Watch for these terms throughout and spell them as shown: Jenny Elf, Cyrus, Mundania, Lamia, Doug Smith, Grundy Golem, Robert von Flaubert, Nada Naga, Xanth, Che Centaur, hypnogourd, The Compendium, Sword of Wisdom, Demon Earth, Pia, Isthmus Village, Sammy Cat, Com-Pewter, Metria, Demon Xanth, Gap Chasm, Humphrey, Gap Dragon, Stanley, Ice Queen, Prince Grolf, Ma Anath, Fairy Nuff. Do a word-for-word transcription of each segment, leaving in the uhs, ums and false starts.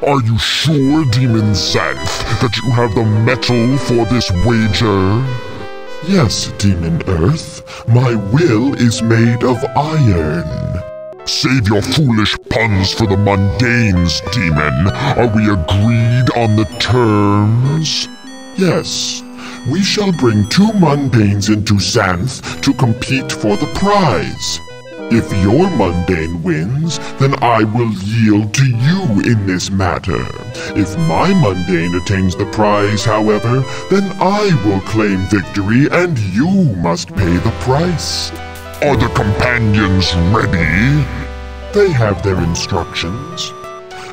Are you sure, Demon Xanth, that you have the metal for this wager? Yes, Demon Earth, my will is made of iron. Save your foolish puns for the mundanes, Demon. Are we agreed on the terms? Yes, we shall bring two mundanes into Xanth to compete for the prize. If your mundane wins, then I will yield to you in this matter. If my mundane attains the prize, however, then I will claim victory and you must pay the price. Are the companions ready? They have their instructions.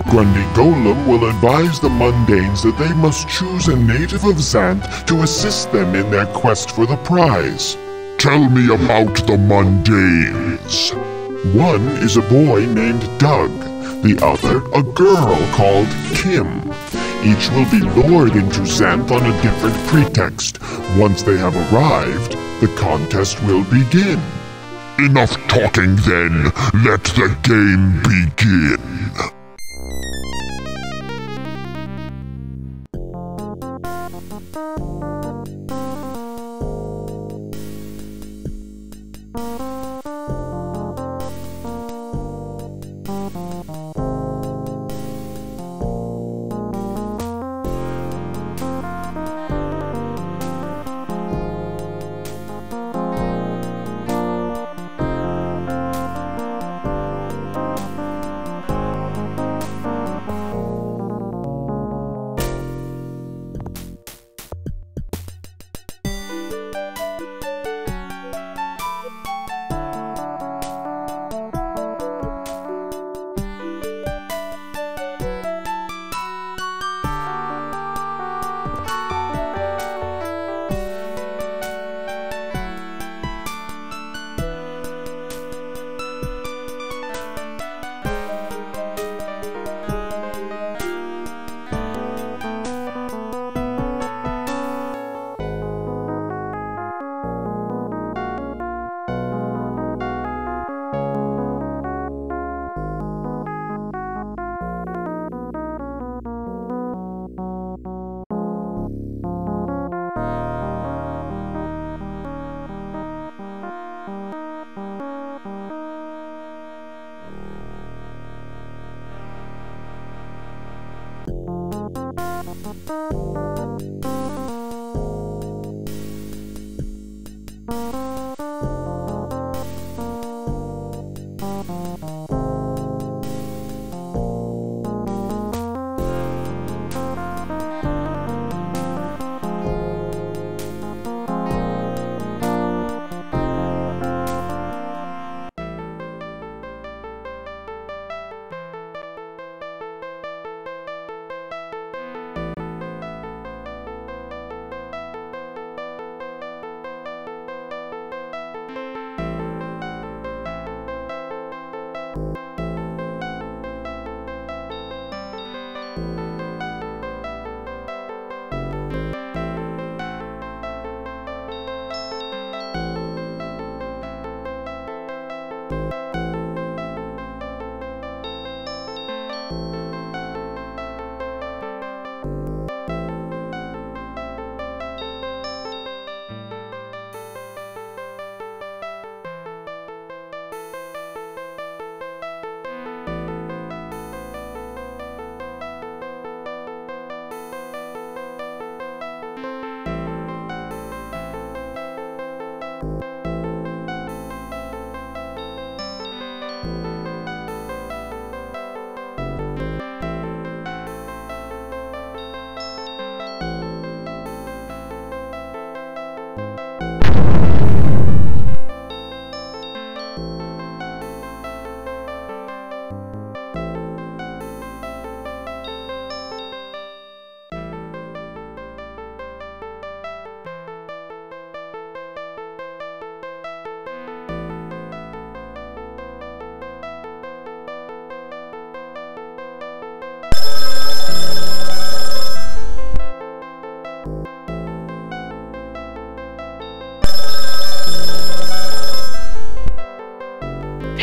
Grundy Golem will advise the mundanes that they must choose a native of Xanth to assist them in their quest for the prize. Tell me about the mundanes. One is a boy named Doug, the other a girl called Kim. Each will be lured into Xanth on a different pretext. Once they have arrived, the contest will begin. Enough talking then, let the game begin.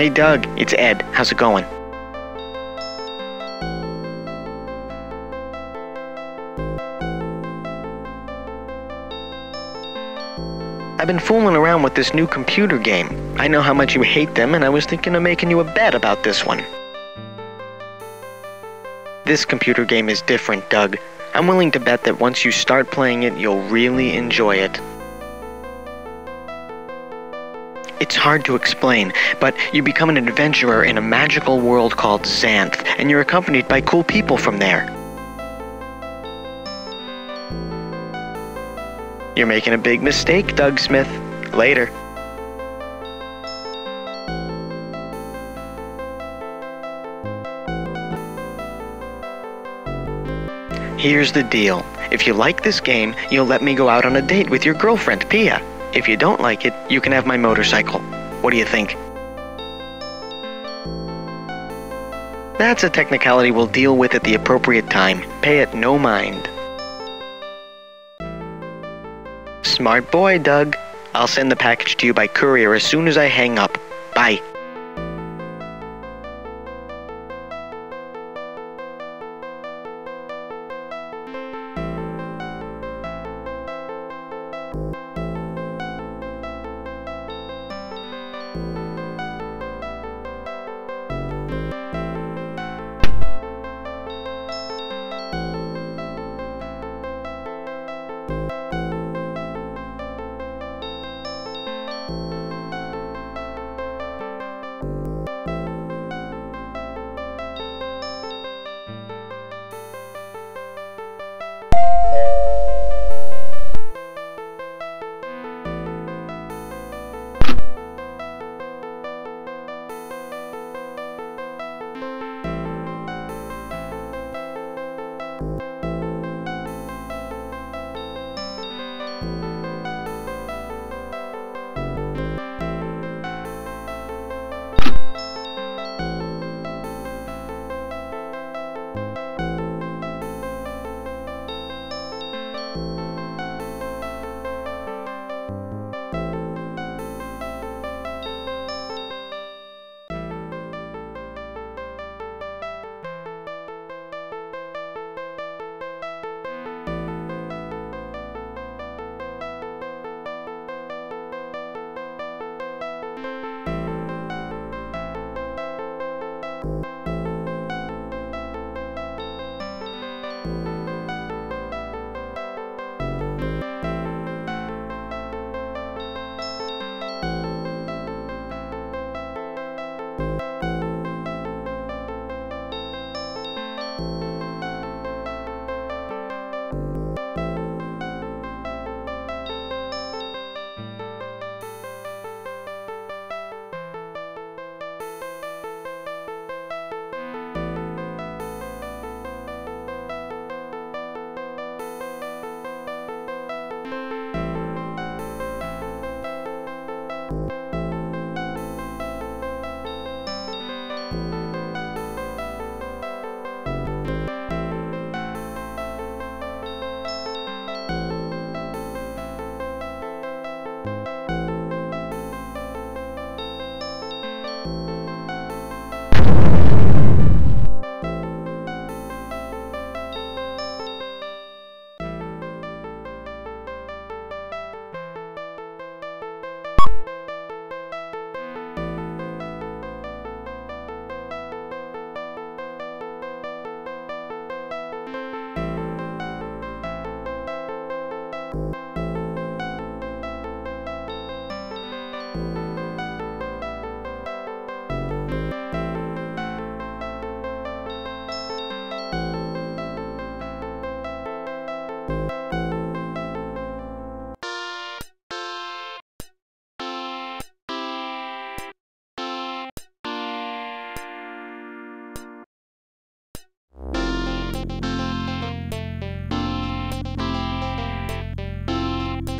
Hey Doug, it's Ed. How's it going? I've been fooling around with this new computer game. I know how much you hate them, and I was thinking of making you a bet about this one. This computer game is different, Doug. I'm willing to bet that once you start playing it, you'll really enjoy it. It's hard to explain, but you become an adventurer in a magical world called Xanth, and you're accompanied by cool people from there. You're making a big mistake, Doug Smith. Later. Here's the deal. If you like this game, you'll let me go out on a date with your girlfriend, Pia. If you don't like it, you can have my motorcycle. What do you think? That's a technicality we'll deal with at the appropriate time. Pay it no mind. Smart boy, Doug. I'll send the package to you by courier as soon as I hang up. Bye.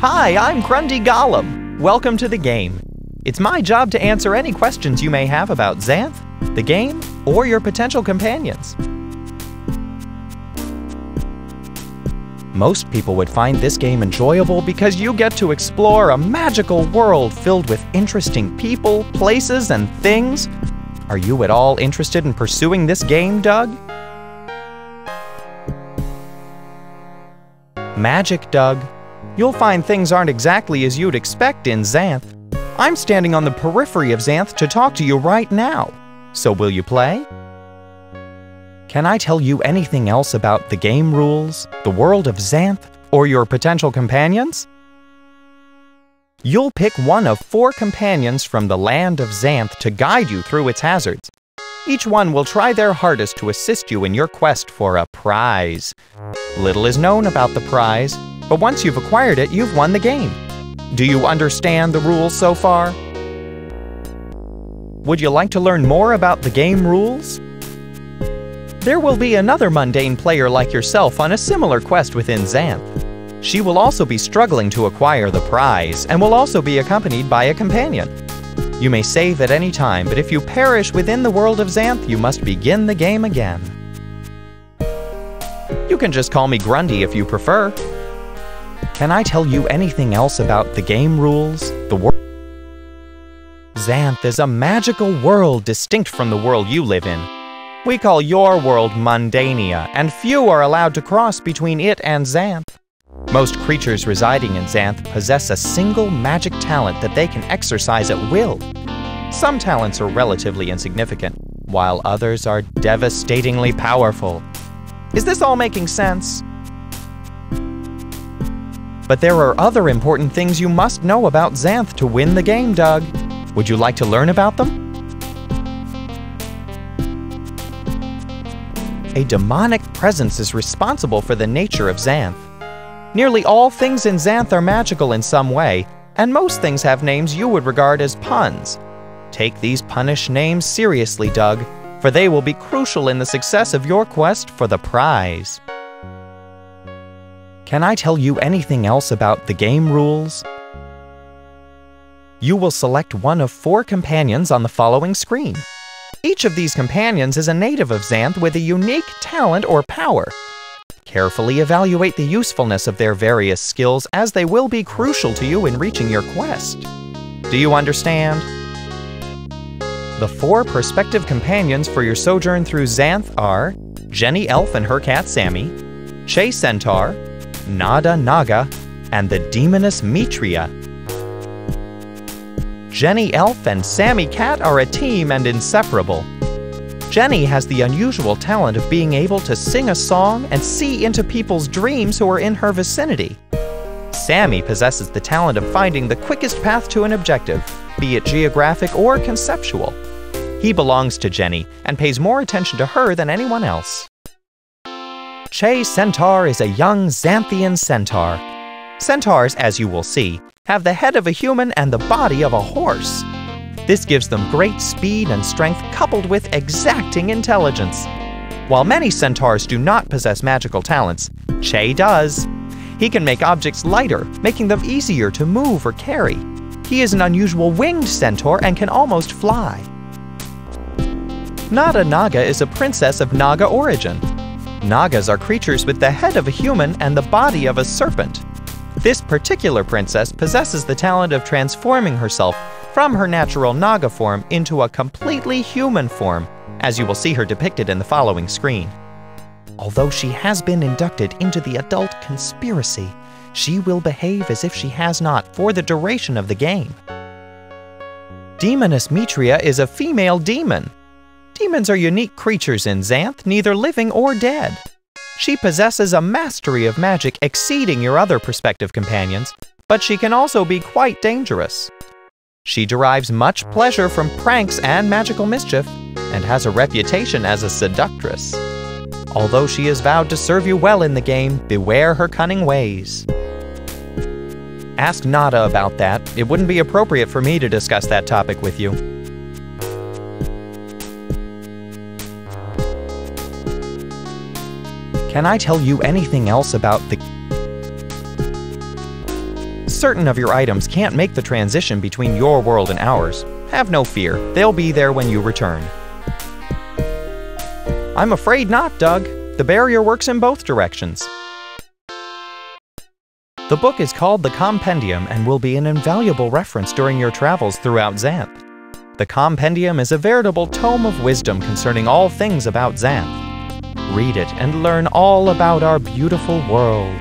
Hi, I'm Grundy Golem. Welcome to the game. It's my job to answer any questions you may have about Xanth, the game, or your potential companions. Most people would find this game enjoyable because you get to explore a magical world filled with interesting people, places, and things. Are you at all interested in pursuing this game, Doug? Magic, Doug. You'll find things aren't exactly as you'd expect in Xanth. I'm standing on the periphery of Xanth to talk to you right now. So will you play? Can I tell you anything else about the game rules, the world of Xanth, or your potential companions? You'll pick one of four companions from the land of Xanth to guide you through its hazards. Each one will try their hardest to assist you in your quest for a prize. Little is known about the prize, but once you've acquired it, you've won the game. Do you understand the rules so far? Would you like to learn more about the game rules? There will be another mundane player like yourself on a similar quest within Xanth. She will also be struggling to acquire the prize and will also be accompanied by a companion. You may save at any time, but if you perish within the world of Xanth, you must begin the game again. You can just call me Grundy if you prefer. Can I tell you anything else about the game rules, the world? Xanth is a magical world distinct from the world you live in. We call your world Mundania, and few are allowed to cross between it and Xanth. Most creatures residing in Xanth possess a single magic talent that they can exercise at will. Some talents are relatively insignificant, while others are devastatingly powerful. Is this all making sense? But there are other important things you must know about Xanth to win the game, Doug. Would you like to learn about them? A demonic presence is responsible for the nature of Xanth. Nearly all things in Xanth are magical in some way, and most things have names you would regard as puns. Take these punish names seriously, Doug, for they will be crucial in the success of your quest for the prize. Can I tell you anything else about the game rules? You will select one of four companions on the following screen. Each of these companions is a native of Xanth with a unique talent or power. Carefully evaluate the usefulness of their various skills as they will be crucial to you in reaching your quest. Do you understand? The four prospective companions for your sojourn through Xanth are Jenny Elf and her cat Sammy, Che Centaur, Nada Naga, and the demoness Metria. Jenny Elf and Sammy Cat are a team and inseparable. Jenny has the unusual talent of being able to sing a song and see into people's dreams who are in her vicinity. Sammy possesses the talent of finding the quickest path to an objective, be it geographic or conceptual. He belongs to Jenny and pays more attention to her than anyone else. Che Centaur is a young Xanthian centaur. Centaurs, as you will see, have the head of a human and the body of a horse. This gives them great speed and strength coupled with exacting intelligence. While many centaurs do not possess magical talents, Che does. He can make objects lighter, making them easier to move or carry. He is an unusual winged centaur and can almost fly. Nada Naga is a princess of Naga origin. Nagas are creatures with the head of a human and the body of a serpent. This particular princess possesses the talent of transforming herself from her natural Naga form into a completely human form, as you will see her depicted in the following screen. Although she has been inducted into the adult conspiracy, she will behave as if she has not for the duration of the game. Demoness Metria is a female demon. Demons are unique creatures in Xanth, neither living or dead. She possesses a mastery of magic exceeding your other prospective companions, but she can also be quite dangerous. She derives much pleasure from pranks and magical mischief, and has a reputation as a seductress. Although she is vowed to serve you well in the game, beware her cunning ways. Ask Nada about that. It wouldn't be appropriate for me to discuss that topic with you. Can I tell you anything else about the... Certain of your items can't make the transition between your world and ours. Have no fear, they'll be there when you return. I'm afraid not, Doug. The barrier works in both directions. The book is called The Compendium and will be an invaluable reference during your travels throughout Xanth. The Compendium is a veritable tome of wisdom concerning all things about Xanth. Read it and learn all about our beautiful world.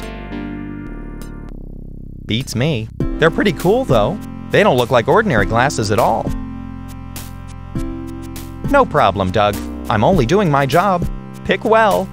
Beats me. They're pretty cool, though. They don't look like ordinary glasses at all. No problem, Doug. I'm only doing my job. Pick well.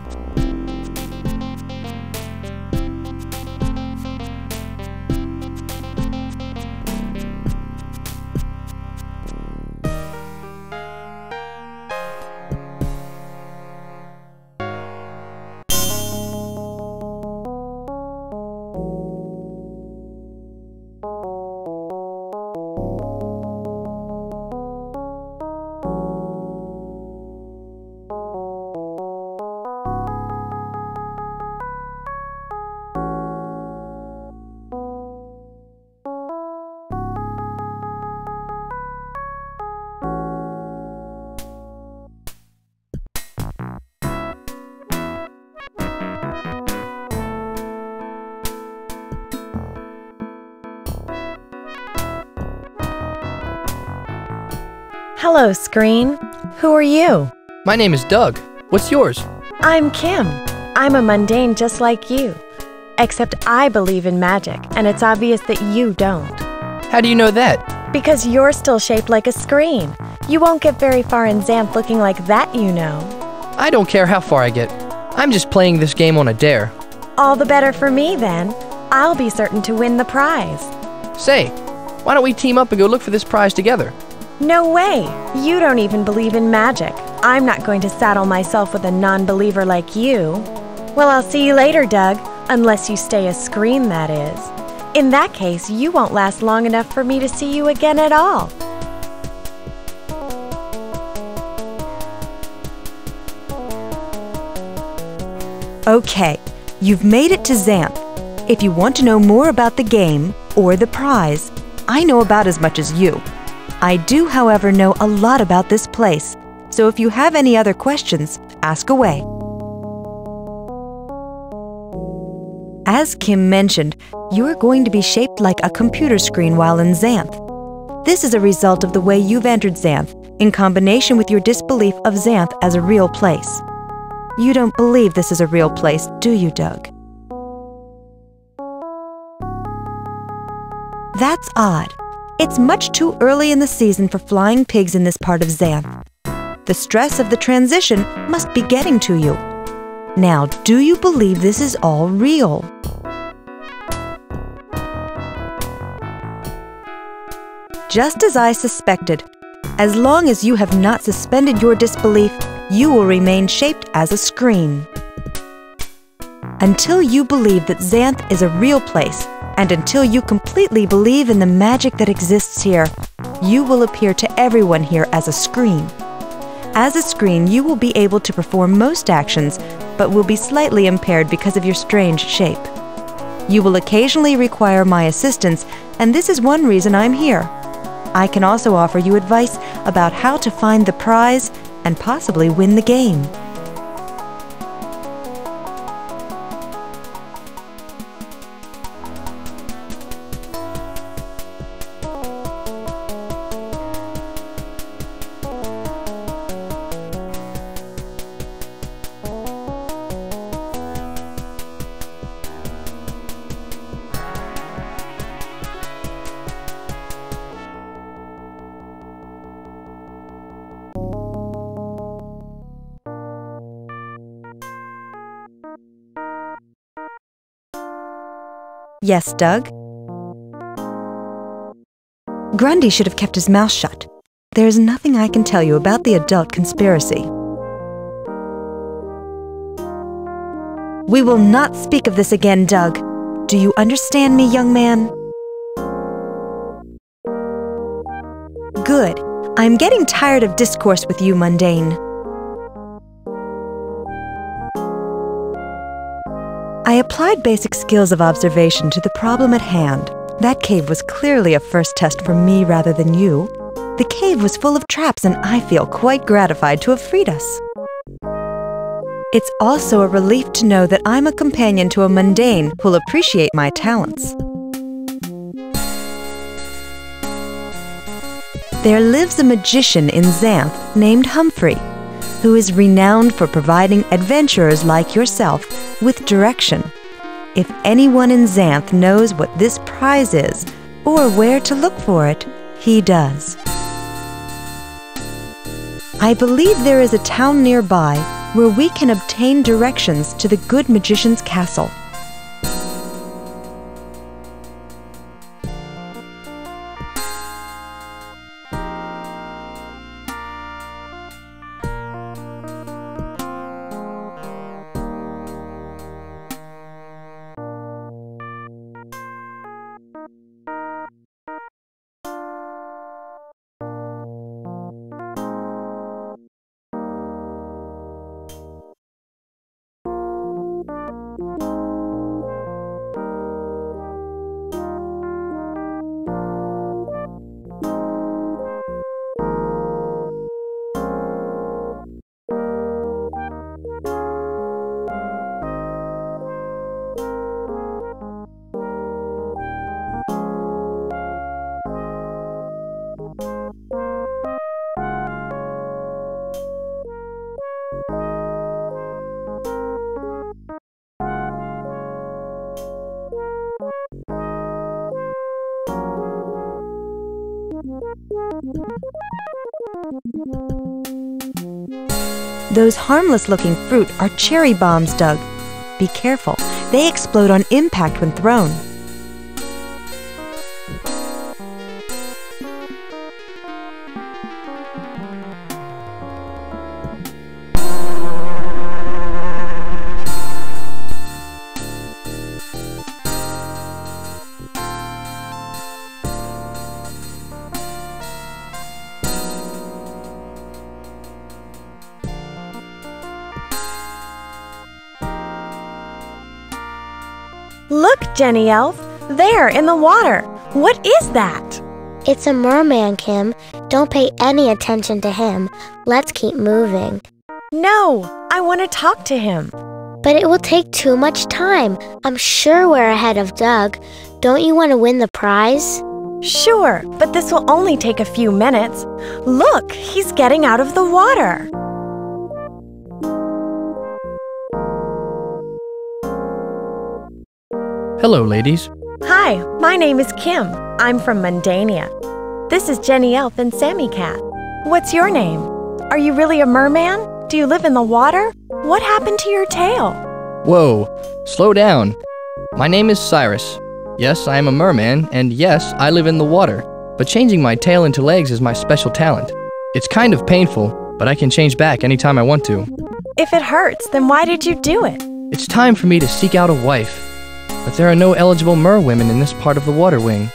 Hello, Screen. Who are you? My name is Doug. What's yours? I'm Kim. I'm a mundane just like you. Except I believe in magic, and it's obvious that you don't. How do you know that? Because you're still shaped like a screen. You won't get very far in Xanth looking like that, you know. I don't care how far I get. I'm just playing this game on a dare. All the better for me, then. I'll be certain to win the prize. Say, why don't we team up and go look for this prize together? No way! You don't even believe in magic. I'm not going to saddle myself with a non-believer like you. Well, I'll see you later, Doug. Unless you stay a screen, that is. In that case, you won't last long enough for me to see you again at all. Okay, you've made it to Xanth. If you want to know more about the game or the prize, I know about as much as you. I do, however, know a lot about this place, so if you have any other questions, ask away. As Kim mentioned, you're going to be shaped like a computer screen while in Xanth. This is a result of the way you've entered Xanth, in combination with your disbelief of Xanth as a real place. You don't believe this is a real place, do you, Doug? That's odd. It's much too early in the season for flying pigs in this part of Xanth. The stress of the transition must be getting to you. Now, do you believe this is all real? Just as I suspected, as long as you have not suspended your disbelief, you will remain shaped as a screen. Until you believe that Xanth is a real place, and until you completely believe in the magic that exists here, you will appear to everyone here as a screen. As a screen, you will be able to perform most actions, but will be slightly impaired because of your strange shape. You will occasionally require my assistance, and this is one reason I'm here. I can also offer you advice about how to find the prize and possibly win the game. Yes, Doug? Grundy should have kept his mouth shut. There is nothing I can tell you about the adult conspiracy. We will not speak of this again, Doug. Do you understand me, young man? Good. I'm getting tired of discourse with you, mundane. I applied basic skills of observation to the problem at hand. That cave was clearly a first test for me rather than you. The cave was full of traps, and I feel quite gratified to have freed us. It's also a relief to know that I'm a companion to a mundane who'll appreciate my talents. There lives a magician in Xanth named Humphrey, who is renowned for providing adventurers like yourself with direction. If anyone in Xanth knows what this prize is or where to look for it, he does. I believe there is a town nearby where we can obtain directions to the good magician's castle. Those harmless-looking fruit are cherry bombs, Doug. Be careful. They explode on impact when thrown. Look, Jenny Elf, there in the water. What is that? It's a merman, Kim. Don't pay any attention to him. Let's keep moving. No, I want to talk to him. But it will take too much time. I'm sure we're ahead of Doug. Don't you want to win the prize? Sure, but this will only take a few minutes. Look, he's getting out of the water. Hello, ladies. Hi, my name is Kim. I'm from Mundania. This is Jenny Elf and Sammy Cat. What's your name? Are you really a merman? Do you live in the water? What happened to your tail? Whoa, slow down. My name is Cyrus. Yes, I am a merman, and yes, I live in the water. But changing my tail into legs is my special talent. It's kind of painful, but I can change back anytime I want to. If it hurts, then why did you do it? It's time for me to seek out a wife. But there are no eligible merwomen in this part of the water wing.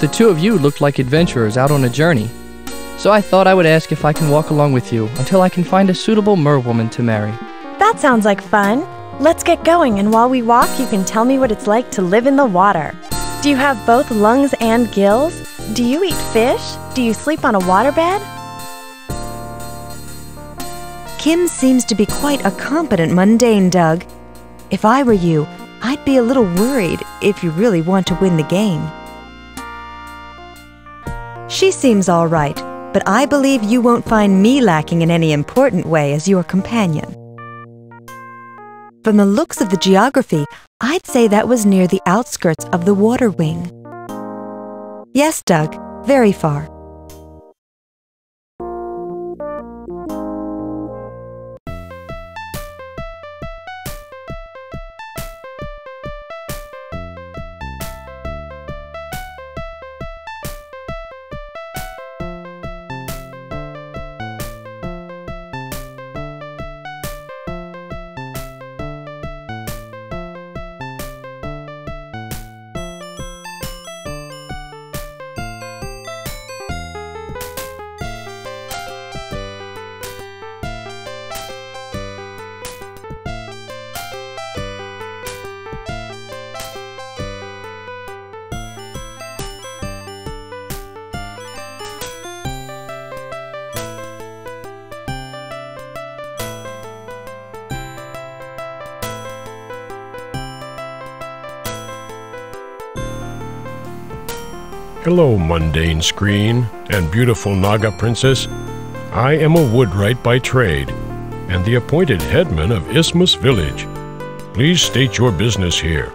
The two of you look like adventurers out on a journey. So I thought I would ask if I can walk along with you until I can find a suitable merwoman to marry. That sounds like fun. Let's get going, and while we walk, you can tell me what it's like to live in the water. Do you have both lungs and gills? Do you eat fish? Do you sleep on a waterbed? Kim seems to be quite a competent mundane, Doug. If I were you, I'd be a little worried if you really want to win the game. She seems all right, but I believe you won't find me lacking in any important way as your companion. From the looks of the geography, I'd say that was near the outskirts of the water wing. Yes, Doug, very far. Hello, mundane screen and beautiful Naga princess. I am a woodwright by trade and the appointed headman of Isthmus Village. Please state your business here.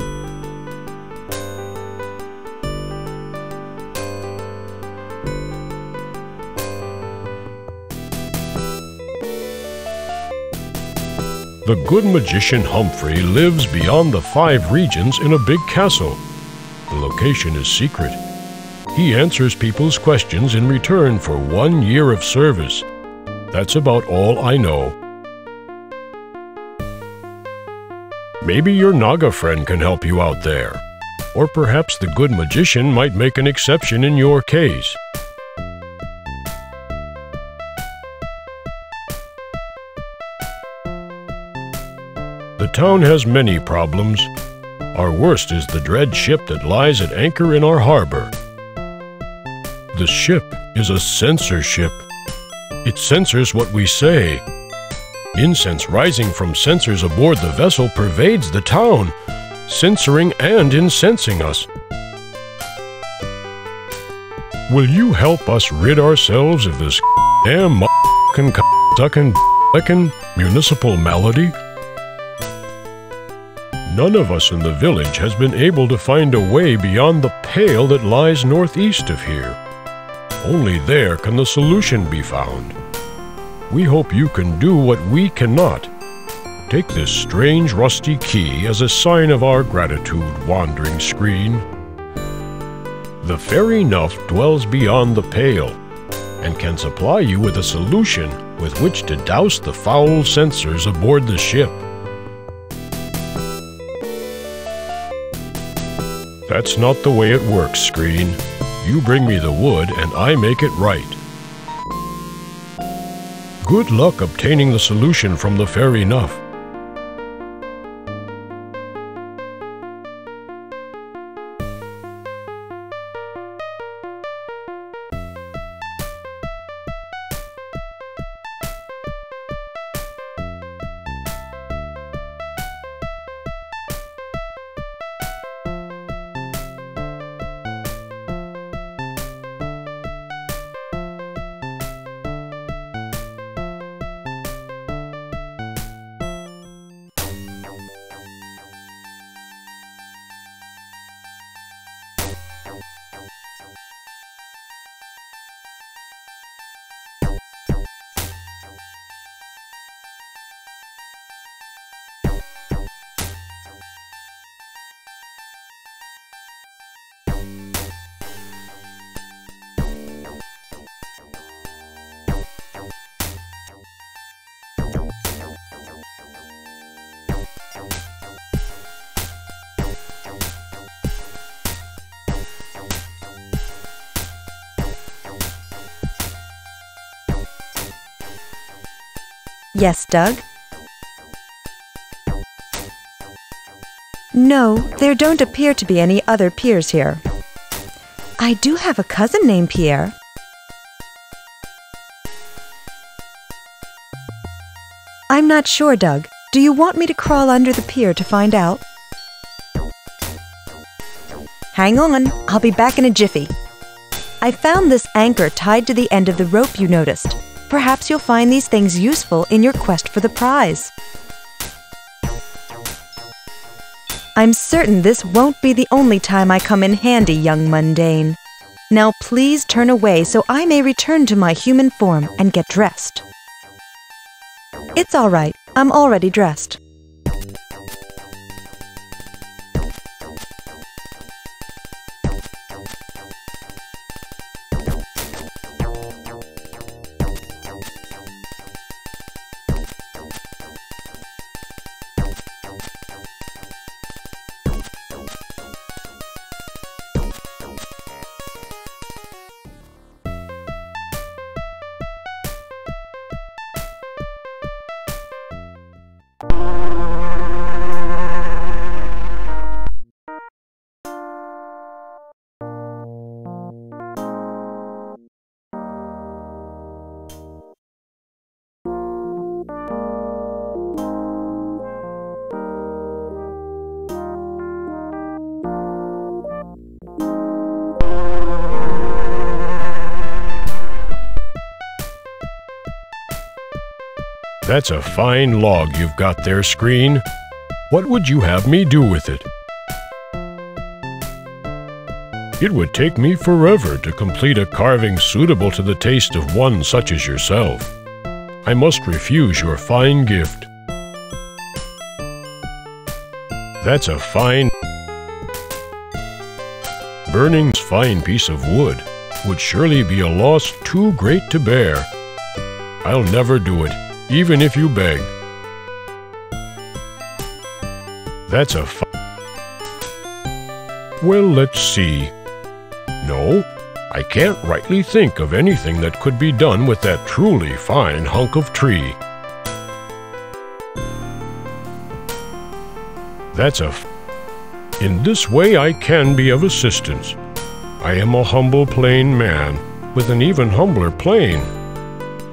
The good magician Humphrey lives beyond the five regions in a big castle. The location is secret. He answers people's questions in return for one year of service. That's about all I know. Maybe your Naga friend can help you out there. Or perhaps the good magician might make an exception in your case. The town has many problems. Our worst is the dread ship that lies at anchor in our harbor. The ship is a censorship. It censors what we say. Incense rising from censors aboard the vessel pervades the town, censoring and incensing us. Will you help us rid ourselves of this damn m******ing c******ing c******ing municipal malady? None of us in the village has been able to find a way beyond the pale that lies northeast of here. Only there can the solution be found. We hope you can do what we cannot. Take this strange rusty key as a sign of our gratitude, wandering screen. The Fairy Nuff dwells beyond the pale and can supply you with a solution with which to douse the foul censors aboard the ship. That's not the way it works, Screen. You bring me the wood and I make it right. Good luck obtaining the solution from the Fairy Nuff. Yes, Doug? No, there don't appear to be any other peers here. I do have a cousin named Pierre. I'm not sure, Doug. Do you want me to crawl under the pier to find out? Hang on, I'll be back in a jiffy. I found this anchor tied to the end of the rope you noticed. Perhaps you'll find these things useful in your quest for the prize. I'm certain this won't be the only time I come in handy, young mundane. Now please turn away so I may return to my human form and get dressed. It's all right, I'm already dressed. Thank you. That's a fine log you've got there, Screen. What would you have me do with it? It would take me forever to complete a carving suitable to the taste of one such as yourself. I must refuse your fine gift. That's a fine... Burning's fine piece of wood would surely be a loss too great to bear. I'll never do it, even if you beg. That's a fine... Well, let's see. No, I can't rightly think of anything that could be done with that truly fine hunk of tree. That's a f- In this way I can be of assistance. I am a humble plain man with an even humbler plane.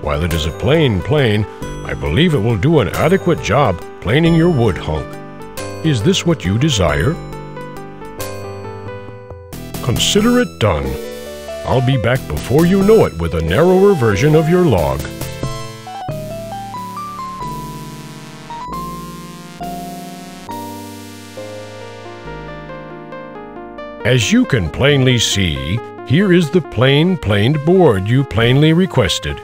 While it is a plain plane, I believe it will do an adequate job planing your wood hunk. Is this what you desire? Consider it done. I'll be back before you know it with a narrower version of your log. As you can plainly see, here is the plain planed board you plainly requested.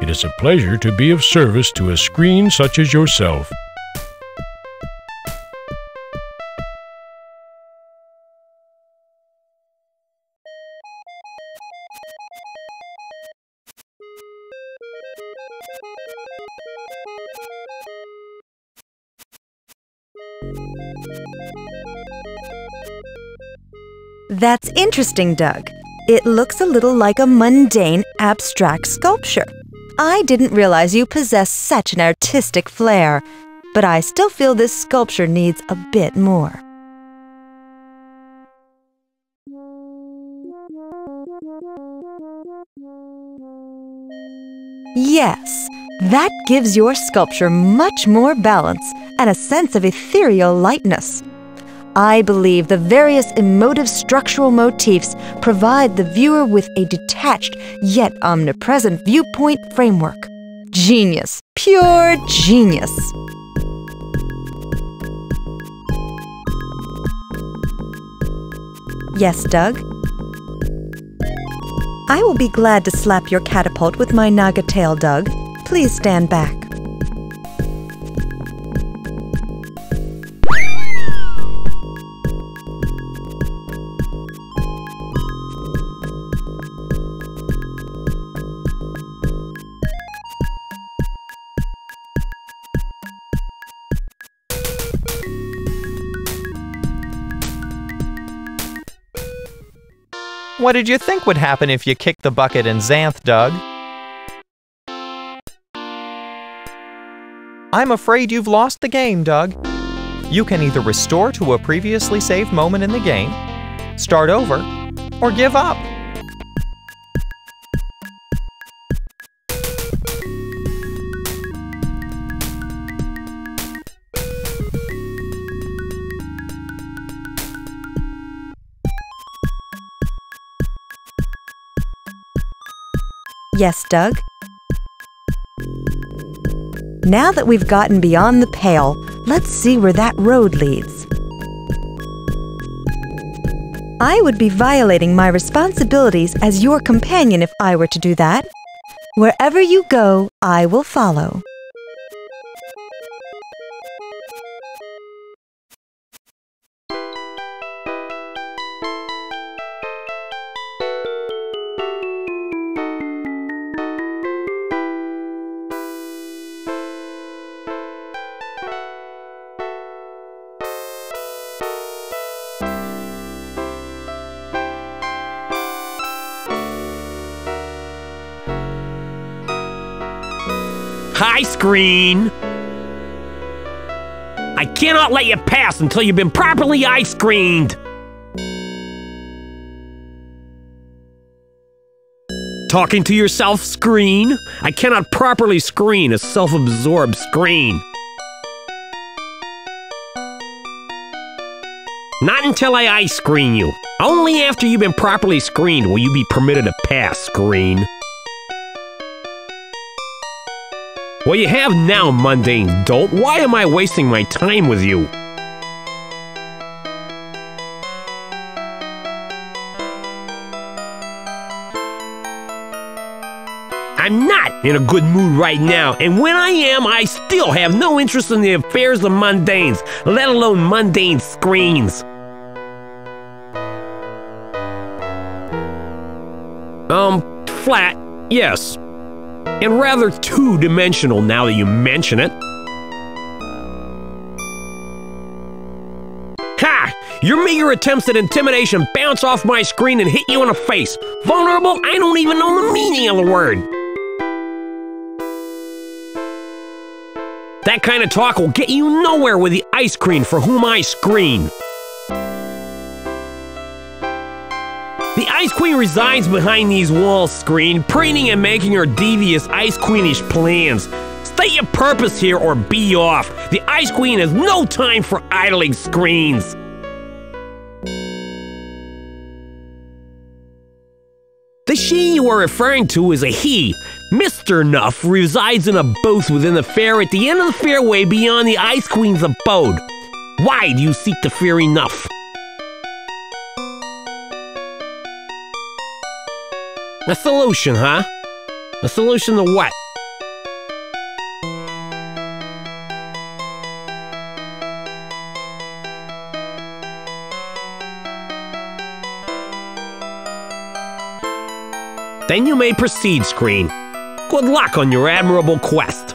It is a pleasure to be of service to a screen such as yourself. That's interesting, Doug. It looks a little like a mundane, abstract sculpture. I didn't realize you possess such an artistic flair, but I still feel this sculpture needs a bit more. Yes, that gives your sculpture much more balance and a sense of ethereal lightness. I believe the various emotive structural motifs provide the viewer with a detached yet omnipresent viewpoint framework. Genius, pure genius. Yes, Doug? I will be glad to slap your catapult with my Naga tail, Doug. Please stand back. What did you think would happen if you kicked the bucket in Xanth, Doug? I'm afraid you've lost the game, Doug. You can either restore to a previously saved moment in the game, start over, or give up. Yes, Doug? Now that we've gotten beyond the pale, let's see where that road leads. I would be violating my responsibilities as your companion if I were to do that. Wherever you go, I will follow. Hi, Screen! I cannot let you pass until you've been properly ice screened! Talking to yourself, Screen? I cannot properly screen a self-absorbed screen. Not until I ice screen you. Only after you've been properly screened will you be permitted to pass, Screen. What you have now, mundane dolt, why am I wasting my time with you? I'm not in a good mood right now, and when I am, I still have no interest in the affairs of mundanes, let alone mundane screens. Um, flat, yes. And rather two-dimensional now that you mention it. Ha! Your meager attempts at intimidation bounce off my screen and hit you in the face. Vulnerable? I don't even know the meaning of the word. That kind of talk will get you nowhere with the Ice Queen for whom I screen. The Ice Queen resides behind these walls, screen, preening and making her devious Ice Queenish plans. State your purpose here or be off. The Ice Queen has no time for idling, screens. The she you are referring to is a he. Mister Nuff resides in a booth within the fair at the end of the fairway beyond the Ice Queen's abode. Why do you seek the Fairy Nuff? A solution, huh? A solution to what? Then you may proceed, screen. Good luck on your admirable quest.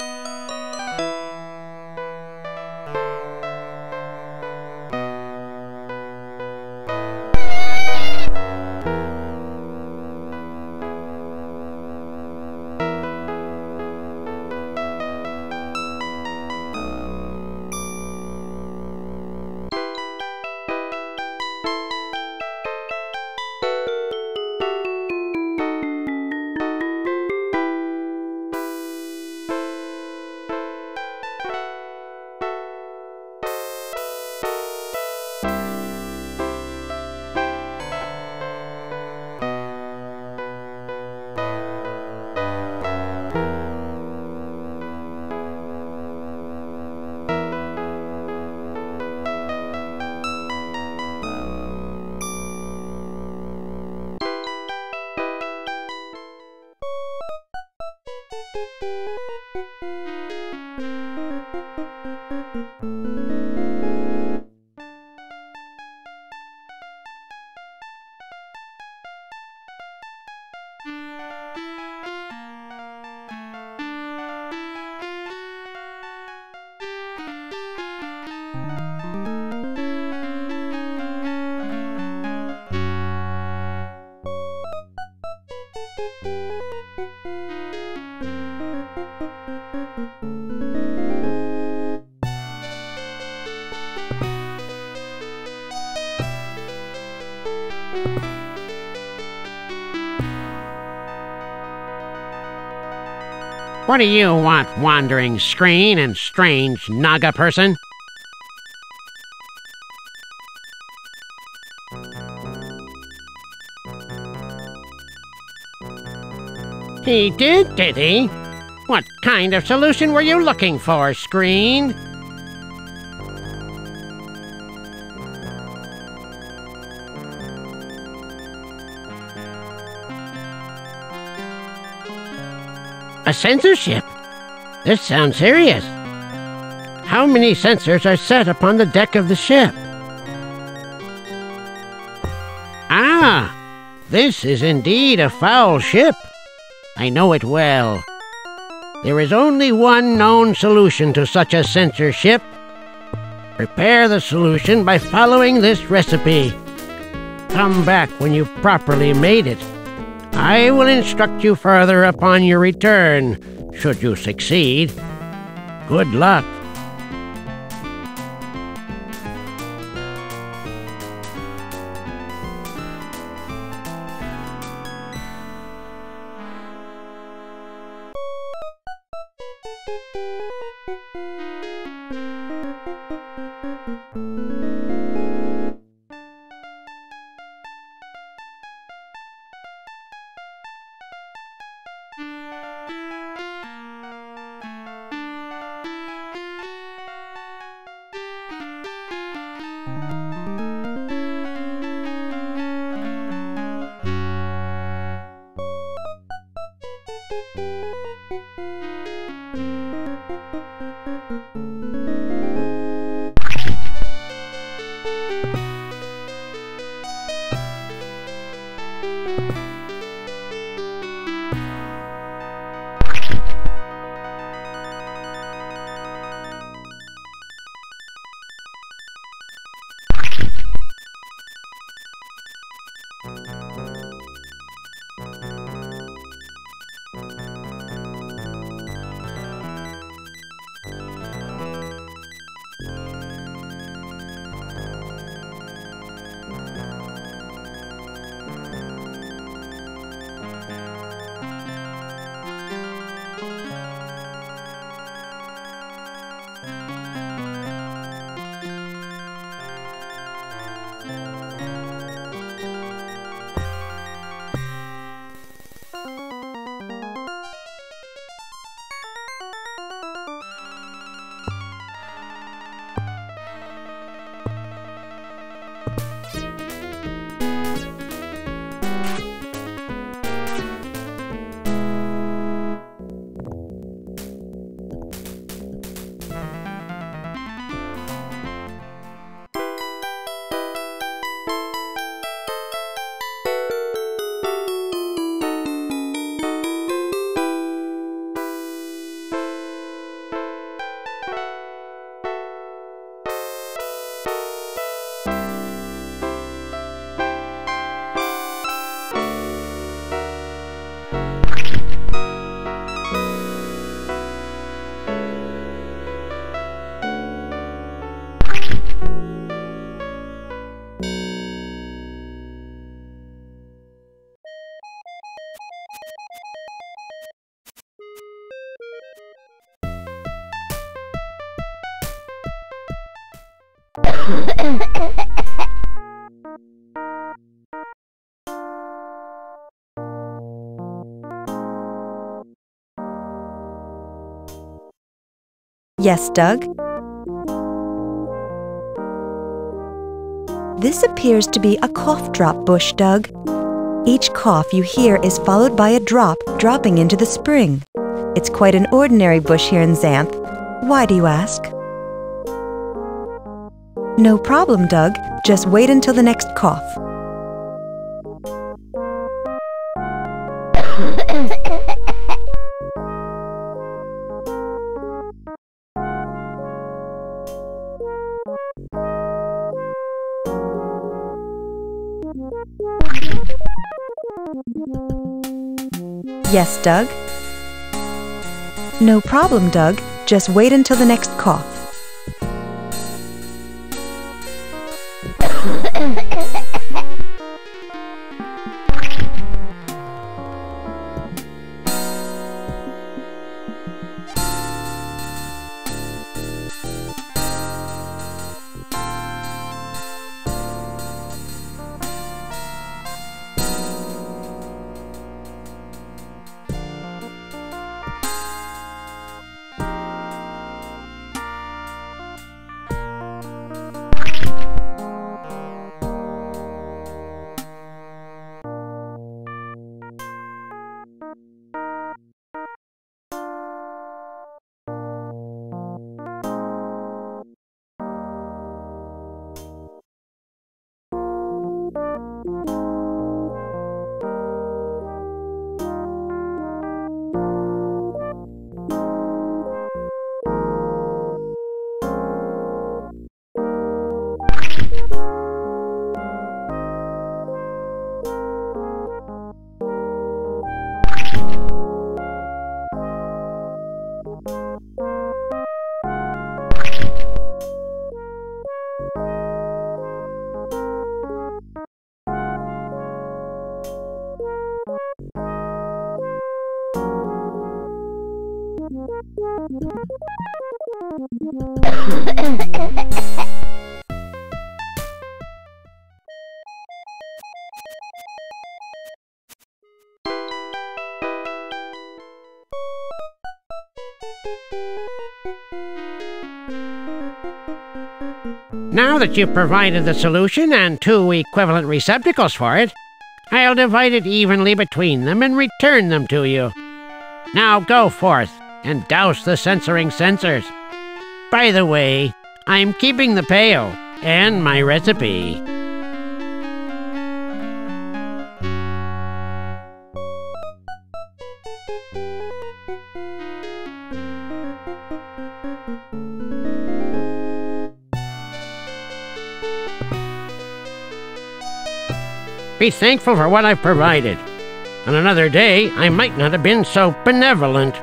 What do you want, wandering screen and strange Naga person? He did, did he? What kind of solution were you looking for, screen? A censorship? This sounds serious. How many censors are set upon the deck of the ship? Ah, this is indeed a foul ship. I know it well. There is only one known solution to such a censorship. Prepare the solution by following this recipe. Come back when you've properly made it. I will instruct you further upon your return, should you succeed. Good luck. Yes, Doug? This appears to be a cough drop bush, Doug. Each cough you hear is followed by a drop dropping into the spring. It's quite an ordinary bush here in Xanth. Why do you ask? No problem, Doug. Just wait until the next cough. Yes, Doug? No problem, Doug. Just wait until the next cough. Now that you've provided the solution and two equivalent receptacles for it, I'll divide it evenly between them and return them to you. Now go forth and douse the censoring sensors. By the way, I'm keeping the pail and my recipe. Be thankful for what I've provided. On another day, I might not have been so benevolent.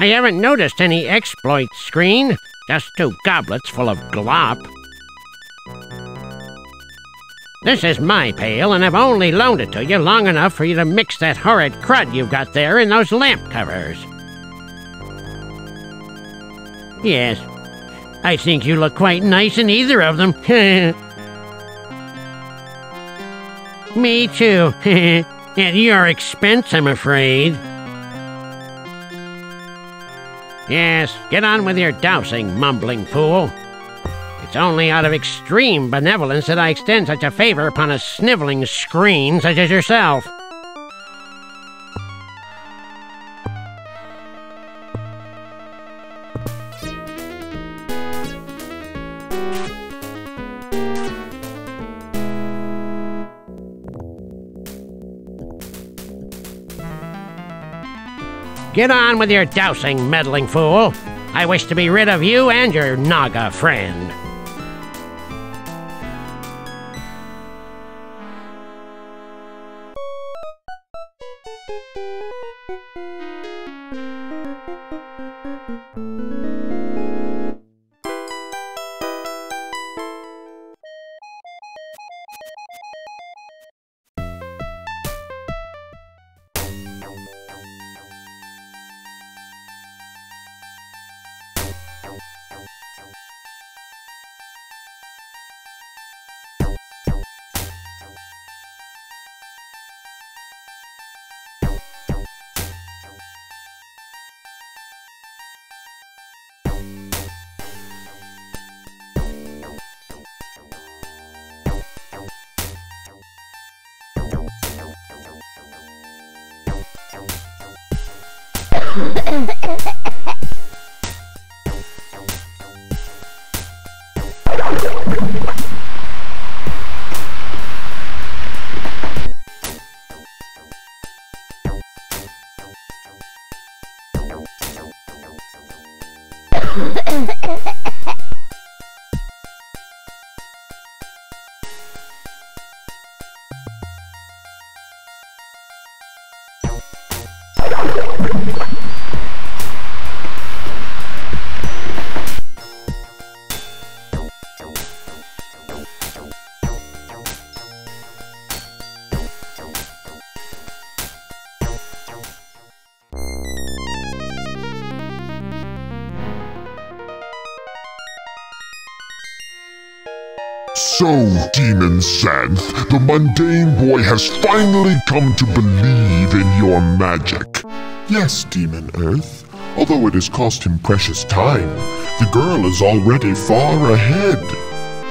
I haven't noticed any exploit screen. Just two goblets full of glop. This is my pail, and I've only loaned it to you long enough for you to mix that horrid crud you've got there in those lamp covers. Yes. I think you look quite nice in either of them. Me too. At your expense, I'm afraid. Yes, get on with your dousing, mumbling fool. It's only out of extreme benevolence that I extend such a favor upon a sniveling screen such as yourself. Get on with your dousing, meddling fool. I wish to be rid of you and your Naga friend. So, Demon Xanth, the mundane boy has finally come to believe in your magic. Yes, Demon Earth. Although it has cost him precious time, the girl is already far ahead.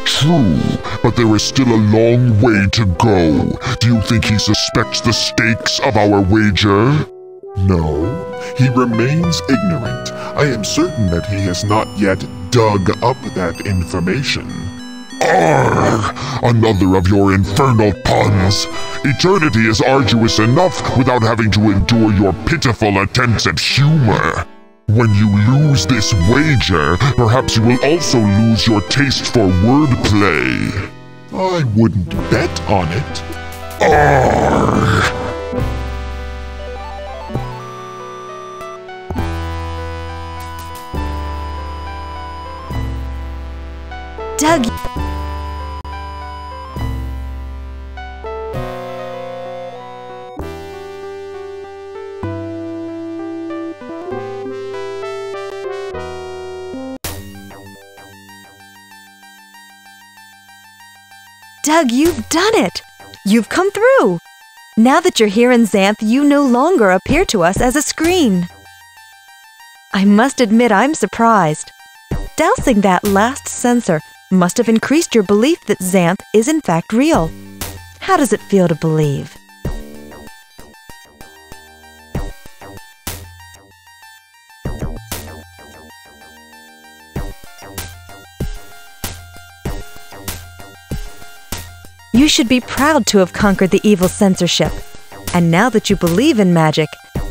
True, but there is still a long way to go. Do you think he suspects the stakes of our wager? No, he remains ignorant. I am certain that he has not yet dug up that information. Arrgh! Another of your infernal puns! Eternity is arduous enough without having to endure your pitiful attempts at humor. When you lose this wager, perhaps you will also lose your taste for wordplay. I wouldn't bet on it. Arrgh! Doug! Doug, you've done it! You've come through! Now that you're here in Xanth, you no longer appear to us as a screen. I must admit I'm surprised. Dousing that last sensor must have increased your belief that Xanth is in fact real. How does it feel to believe? You should be proud to have conquered the evil censorship. And now that you believe in magic,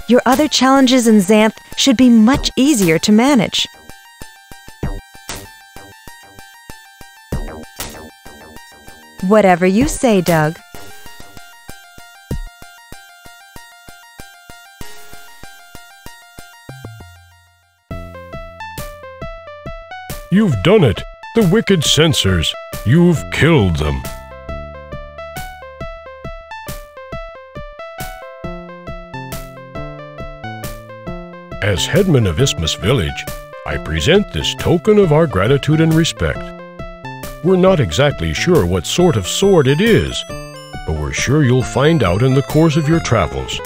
your other challenges in Xanth should be much easier to manage. Whatever you say, Doug. You've done it! The wicked censors! You've killed them! As headman of Isthmus Village, I present this token of our gratitude and respect. We're not exactly sure what sort of sword it is, but we're sure you'll find out in the course of your travels.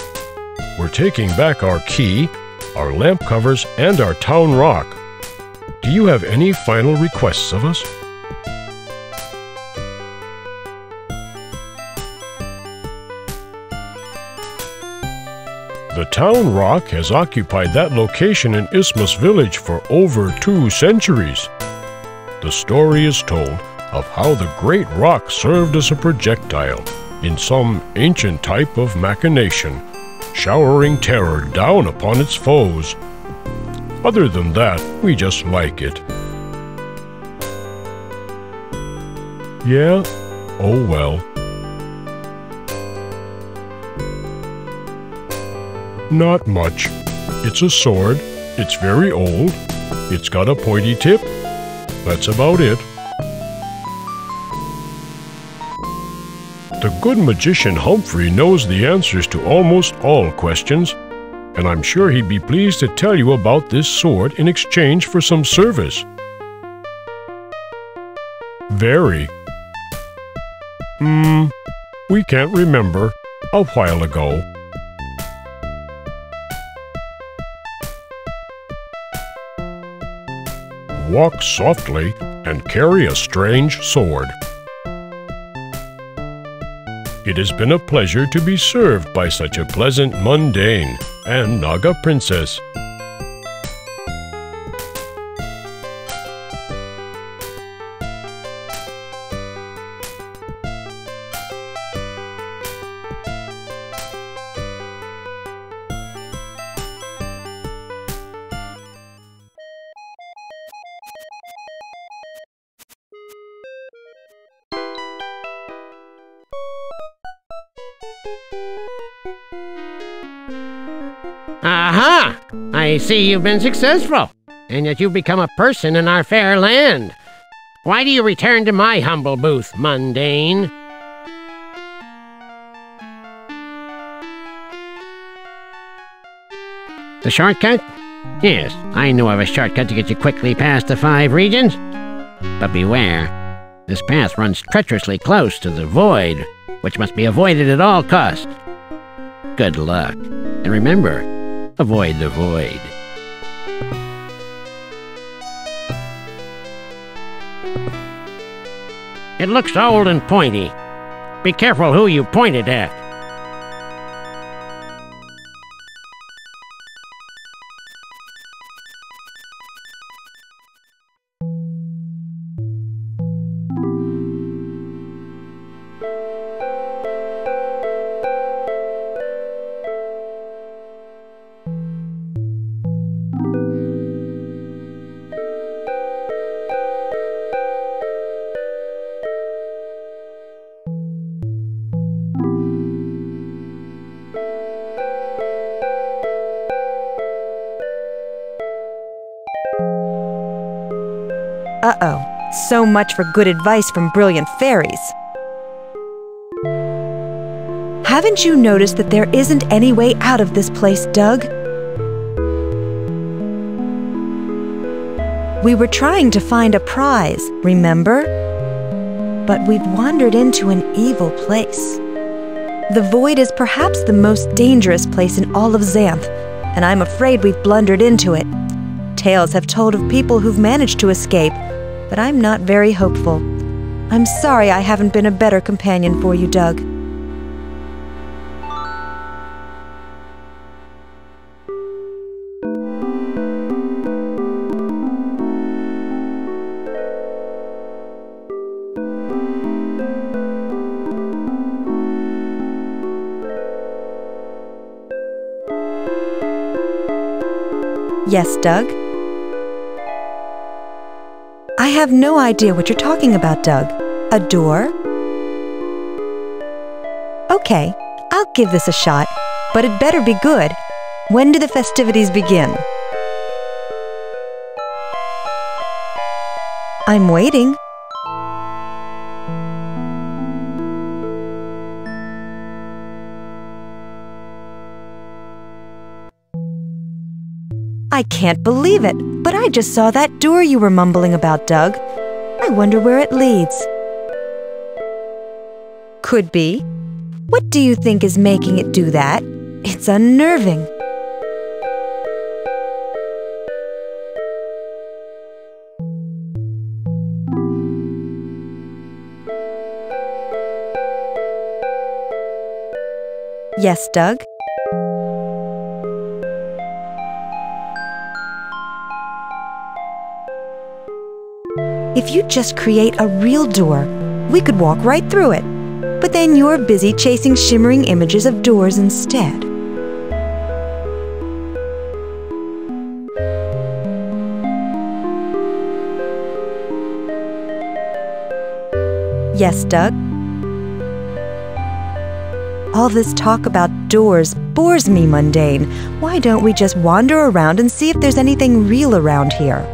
We're taking back our key, our lamp covers, and our town rock. Do you have any final requests of us? The town rock has occupied that location in Isthmus Village for over two centuries. The story is told of how the great rock served as a projectile in some ancient type of machination, showering terror down upon its foes. Other than that, we just like it. Yeah? Oh well. Not much. It's a sword, it's very old, it's got a pointy tip. That's about it. The good magician Humphrey knows the answers to almost all questions, and I'm sure he'd be pleased to tell you about this sword in exchange for some service. Very. Hmm, we can't remember. A while ago. Walk softly and carry a strange sword. It has been a pleasure to be served by such a pleasant mundane and Naga princess. Aha! I see you've been successful, and that you've become a person in our fair land. Why do you return to my humble booth, mundane? The shortcut? Yes, I know of a shortcut to get you quickly past the five regions. But beware, this path runs treacherously close to the void, which must be avoided at all costs. Good luck, and remember, avoid the void. It looks old and pointy. Be careful who you point it at. Uh-oh, so much for good advice from brilliant fairies. Haven't you noticed that there isn't any way out of this place, Doug? We were trying to find a prize, remember? But we've wandered into an evil place. The void is perhaps the most dangerous place in all of Xanth, and I'm afraid we've blundered into it. Tales have told of people who've managed to escape, but I'm not very hopeful. I'm sorry I haven't been a better companion for you, Doug. Yes, Doug? I have no idea what you're talking about, Doug. A door? Okay, I'll give this a shot, but it better be good. When do the festivities begin? I'm waiting. I can't believe it, but I just saw that door you were mumbling about, Doug. I wonder where it leads. Could be. What do you think is making it do that? It's unnerving. Yes, Doug? If you just create a real door, we could walk right through it. But then you're busy chasing shimmering images of doors instead. Yes, Doug? All this talk about doors bores me, Mundane. Why don't we just wander around and see if there's anything real around here?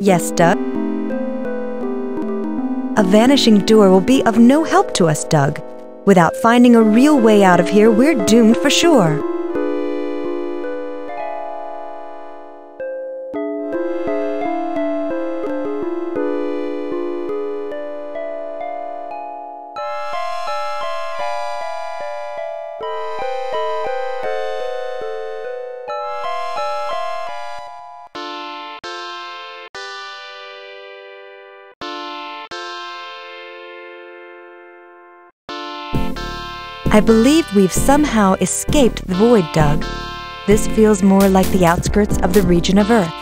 Yes, Doug? A vanishing door will be of no help to us, Doug. Without finding a real way out of here, we're doomed for sure. I believe we've somehow escaped the void, Doug. This feels more like the outskirts of the region of Earth.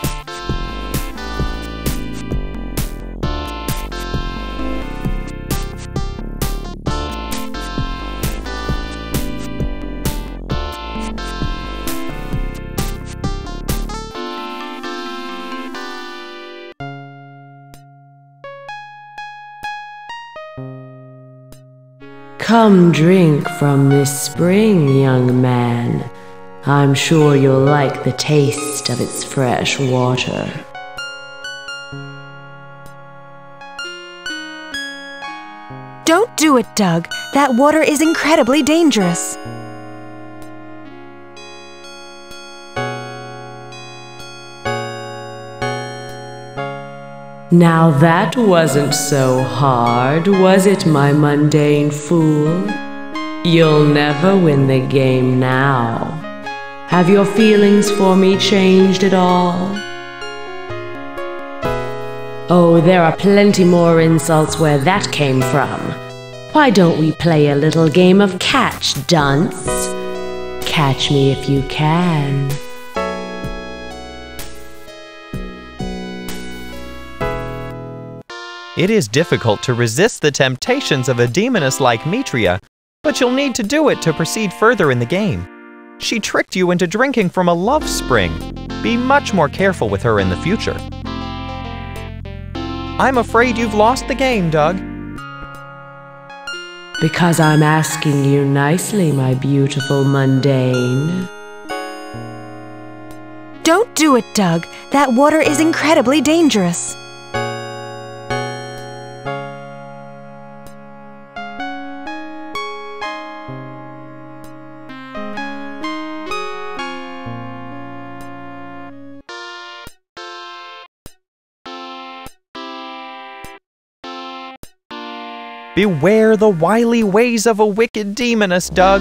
Come drink from this spring, young man. I'm sure you'll like the taste of its fresh water. Don't do it, Doug. That water is incredibly dangerous. Now that wasn't so hard, was it, my mundane fool? You'll never win the game now. Have your feelings for me changed at all? Oh, there are plenty more insults where that came from. Why don't we play a little game of catch, dunce? Catch me if you can. It is difficult to resist the temptations of a demoness like Metria, but you'll need to do it to proceed further in the game. She tricked you into drinking from a love spring. Be much more careful with her in the future. I'm afraid you've lost the game, Doug. Because I'm asking you nicely, my beautiful mundane. Don't do it, Doug. That water is incredibly dangerous. Beware the wily ways of a wicked demoness, Doug.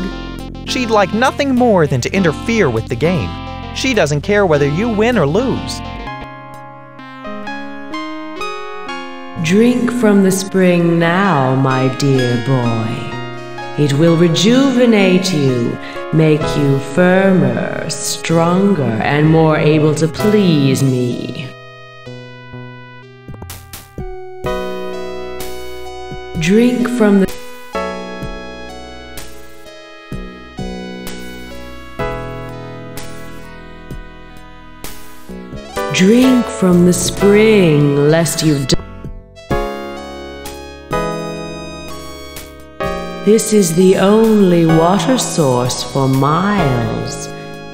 She'd like nothing more than to interfere with the game. She doesn't care whether you win or lose. Drink from the spring now, my dear boy. It will rejuvenate you, make you firmer, stronger, and more able to please me. Drink from the Drink from the spring, lest you die. This is the only water source for miles.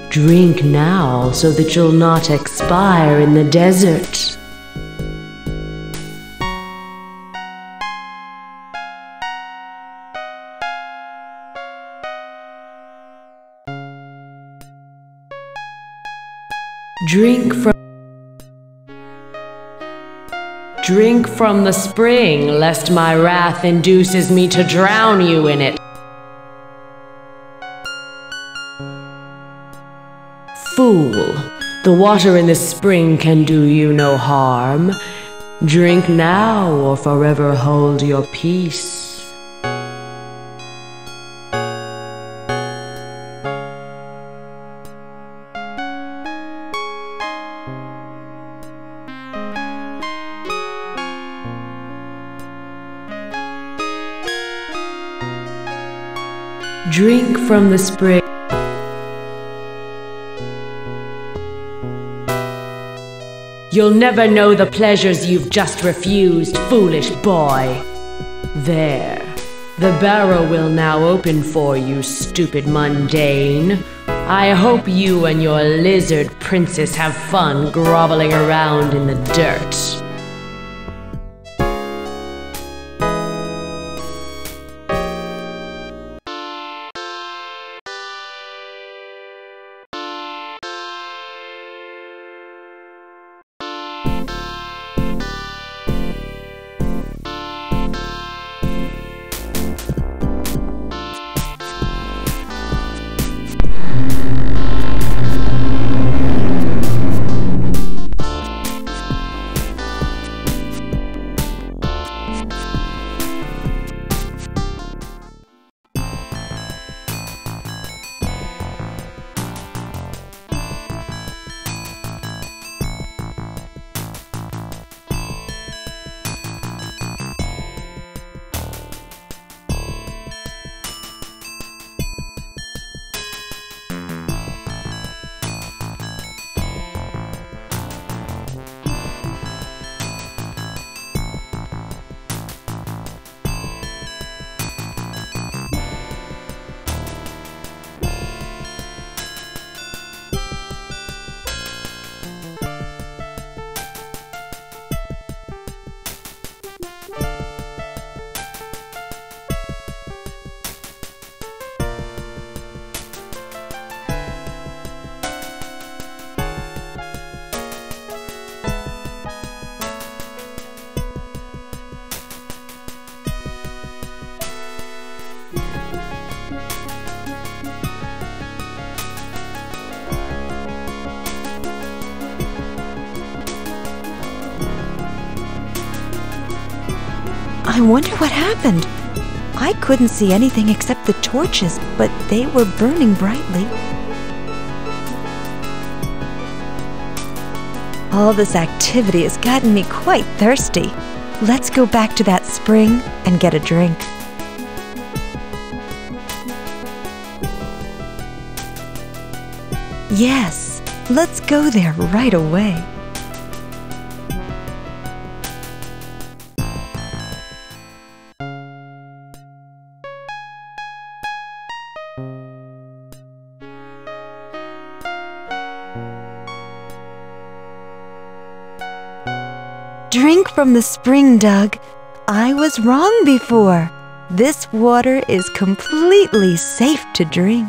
Drink now so that you'll not expire in the desert. Drink from Drink from the spring, lest my wrath induces me to drown you in it. Fool, the water in this spring can do you no harm. Drink now or forever hold your peace. Drink from the spring. You'll never know the pleasures you've just refused, foolish boy. There. The barrow will now open for you, stupid mundane. I hope you and your lizard princess have fun groveling around in the dirt. I wonder what happened. I couldn't see anything except the torches, but they were burning brightly. All this activity has gotten me quite thirsty. Let's go back to that spring and get a drink. Yes, let's go there right away. Drink from the spring, Doug. I was wrong before. This water is completely safe to drink.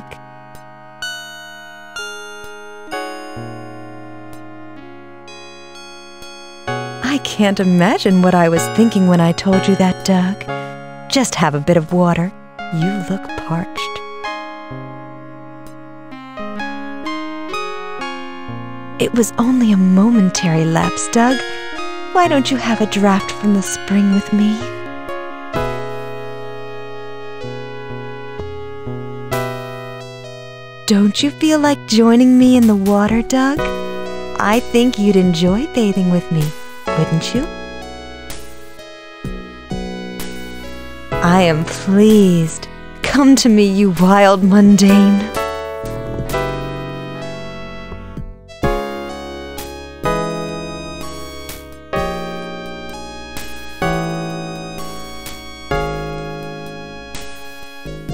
I can't imagine what I was thinking when I told you that, Doug. Just have a bit of water. You look parched. It was only a momentary lapse, Doug. Why don't you have a draft from the spring with me? Don't you feel like joining me in the water, Doug? I think you'd enjoy bathing with me, wouldn't you? I am pleased. Come to me, you wild mundane.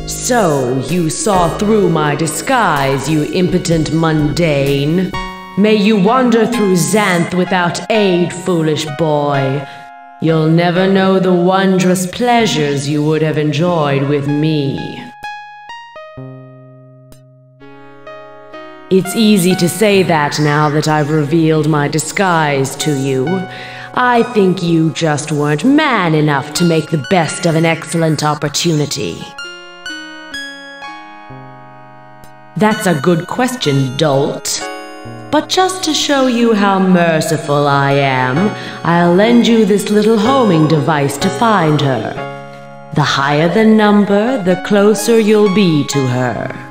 So you saw through my disguise, you impotent mundane. May you wander through Xanth without aid, foolish boy. You'll never know the wondrous pleasures you would have enjoyed with me. It's easy to say that now that I've revealed my disguise to you. I think you just weren't man enough to make the best of an excellent opportunity. That's a good question, dolt. But just to show you how merciful I am, I'll lend you this little homing device to find her. The higher the number, the closer you'll be to her.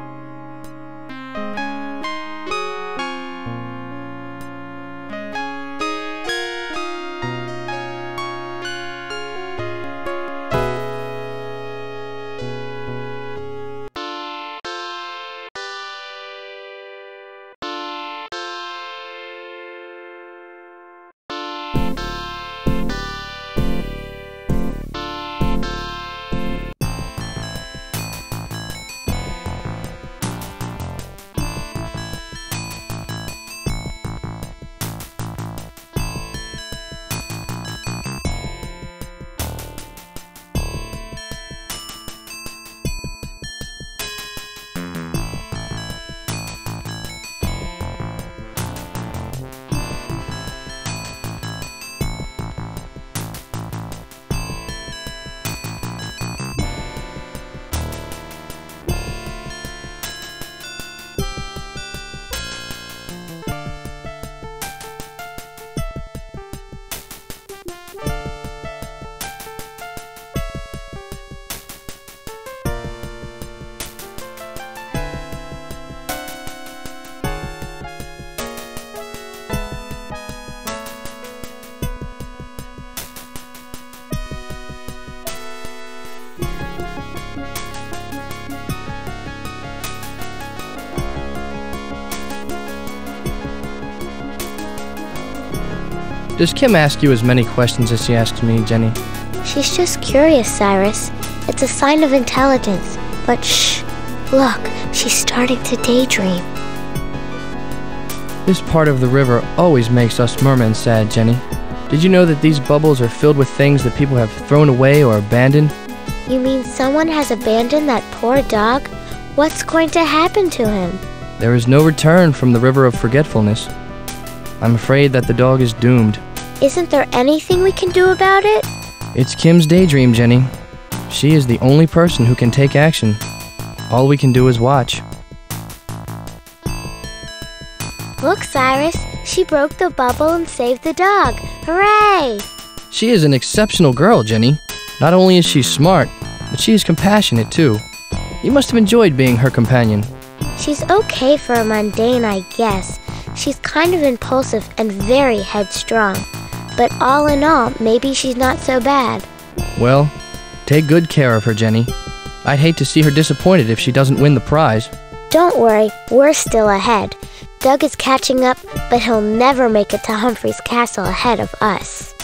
Does Kim ask you as many questions as she asks me, Jenny? She's just curious, Cyrus. It's a sign of intelligence. But shh, look, she's starting to daydream. This part of the river always makes us mermen sad, Jenny. Did you know that these bubbles are filled with things that people have thrown away or abandoned? You mean someone has abandoned that poor dog? What's going to happen to him? There is no return from the river of forgetfulness. I'm afraid that the dog is doomed. Isn't there anything we can do about it? It's Kim's daydream, Jenny. She is the only person who can take action. All we can do is watch. Look, Cyrus, she broke the bubble and saved the dog. Hooray! She is an exceptional girl, Jenny. Not only is she smart, but she is compassionate too. You must have enjoyed being her companion. She's okay for a mundane, I guess. She's kind of impulsive and very headstrong. But all in all, maybe she's not so bad. Well, take good care of her, Jenny. I'd hate to see her disappointed if she doesn't win the prize. Don't worry, we're still ahead. Doug is catching up, but he'll never make it to Humphrey's castle ahead of us.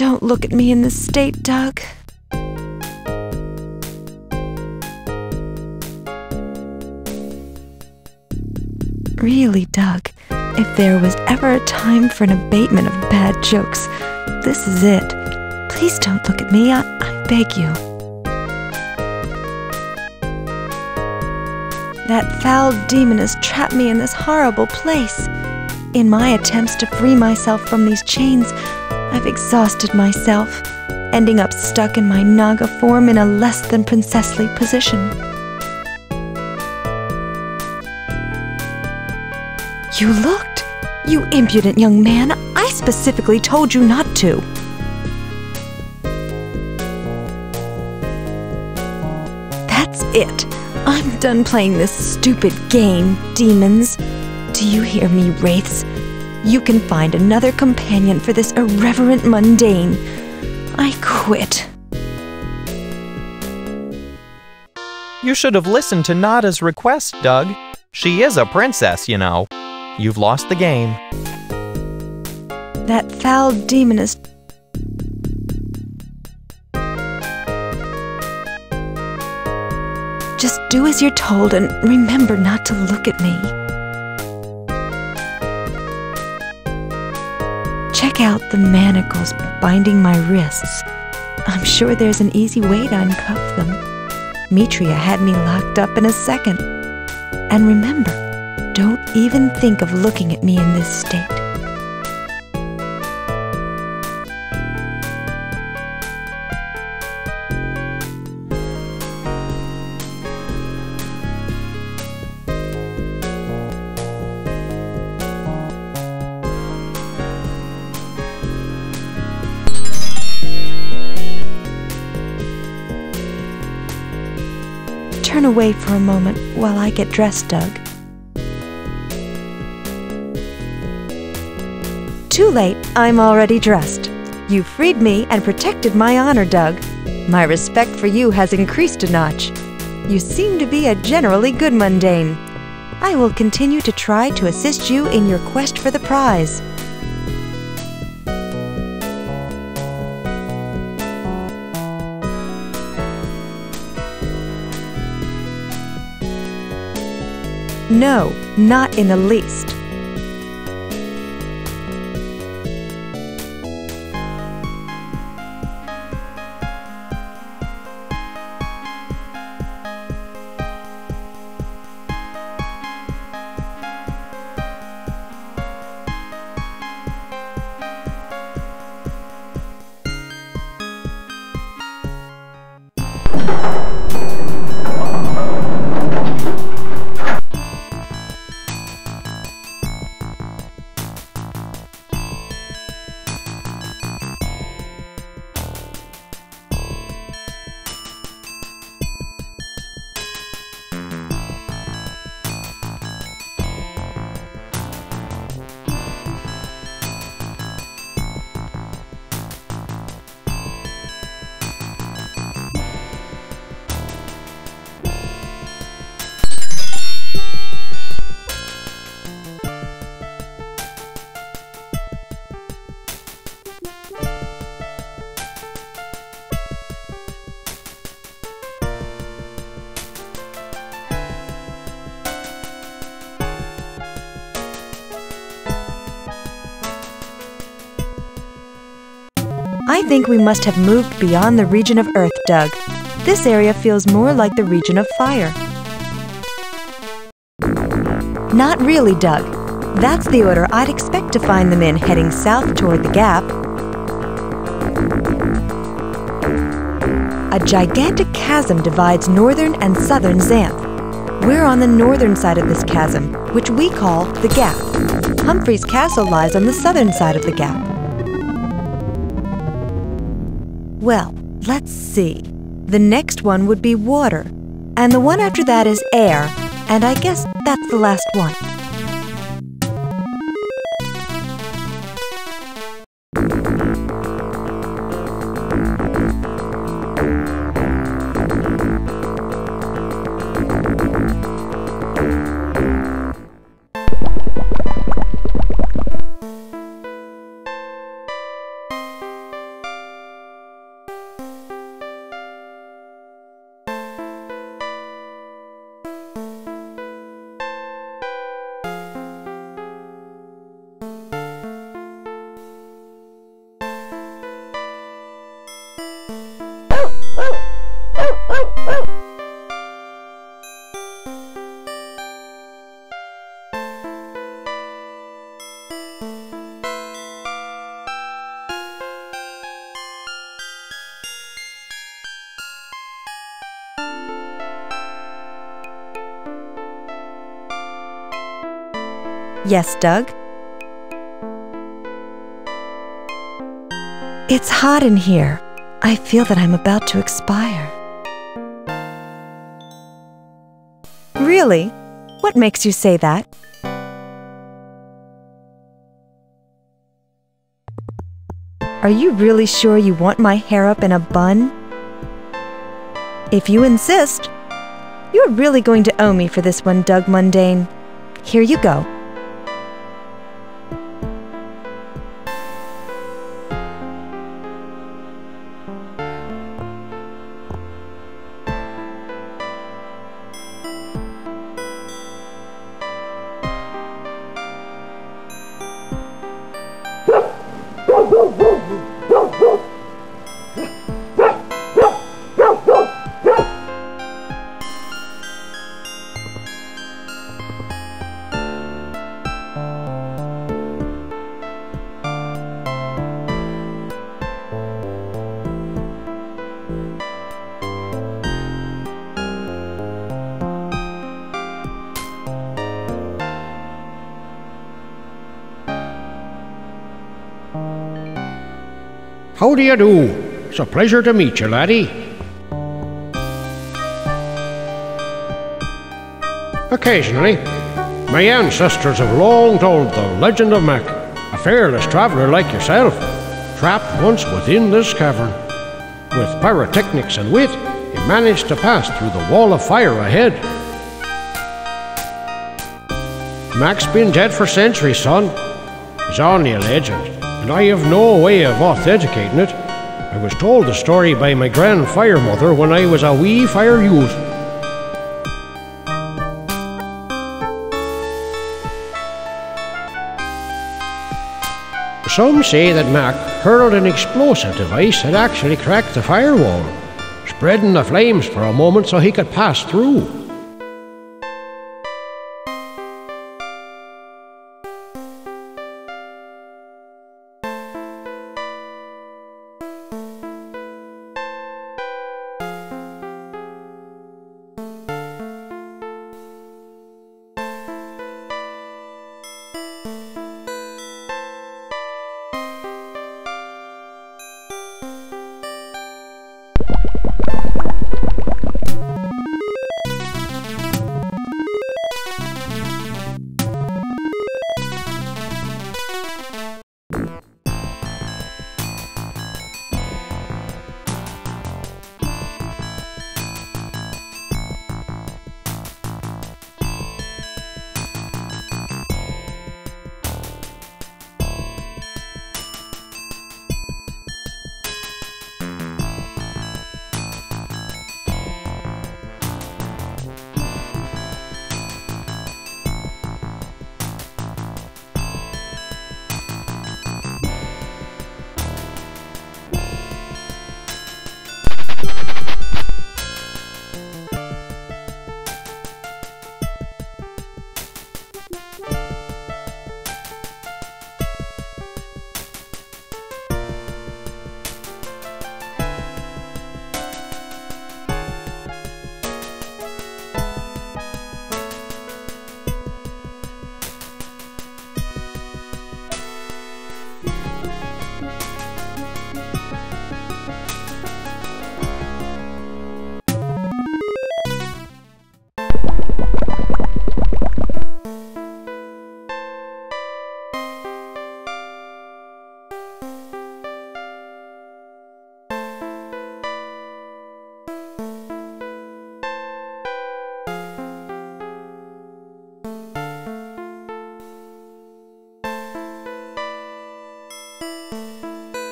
Don't look at me in this state, Doug. Really, Doug, if there was ever a time for an abatement of bad jokes, this is it. Please don't look at me, I, I beg you. That foul demon has trapped me in this horrible place. In my attempts to free myself from these chains, I've exhausted myself, ending up stuck in my Naga form in a less than princessly position. You looked! You impudent young man! I specifically told you not to! That's it! I'm done playing this stupid game, demons! Do you hear me, wraiths? You can find another companion for this irreverent mundane. I quit. You should have listened to Nada's request, Doug. She is a princess, you know. You've lost the game. That foul demon is... Just do as you're told and remember not to look at me. Check out the manacles binding my wrists. I'm sure there's an easy way to uncuff them. Metria had me locked up in a second. And remember, don't even think of looking at me in this state. Turn away for a moment while I get dressed, Doug. Too late, I'm already dressed. You freed me and protected my honor, Doug. My respect for you has increased a notch. You seem to be a generally good mundane. I will continue to try to assist you in your quest for the prize. No, not in the least. I think we must have moved beyond the region of Earth, Doug. This area feels more like the region of fire. Not really, Doug. That's the order I'd expect to find them in, heading south toward the Gap. A gigantic chasm divides northern and southern Xanth. We're on the northern side of this chasm, which we call the Gap. Humphrey's castle lies on the southern side of the Gap. Well, let's see. The next one would be water, and the one after that is air, and I guess that's the last one. Yes, Doug? It's hot in here. I feel that I'm about to expire. Really? What makes you say that? Are you really sure you want my hair up in a bun? If you insist, you're really going to owe me for this one, Doug Mundane. Here you go. How do you do? It's a pleasure to meet you, laddie. Occasionally, my ancestors have long told the legend of Mac, a fearless traveller like yourself, trapped once within this cavern. With pyrotechnics and wit, he managed to pass through the wall of fire ahead. Mac's been dead for centuries, son. He's only a legend, and I have no way of authenticating it. I was told the story by my grand fire mother when I was a wee fire youth. Some say that Mac hurled an explosive device that actually cracked the firewall, spreading the flames for a moment so he could pass through.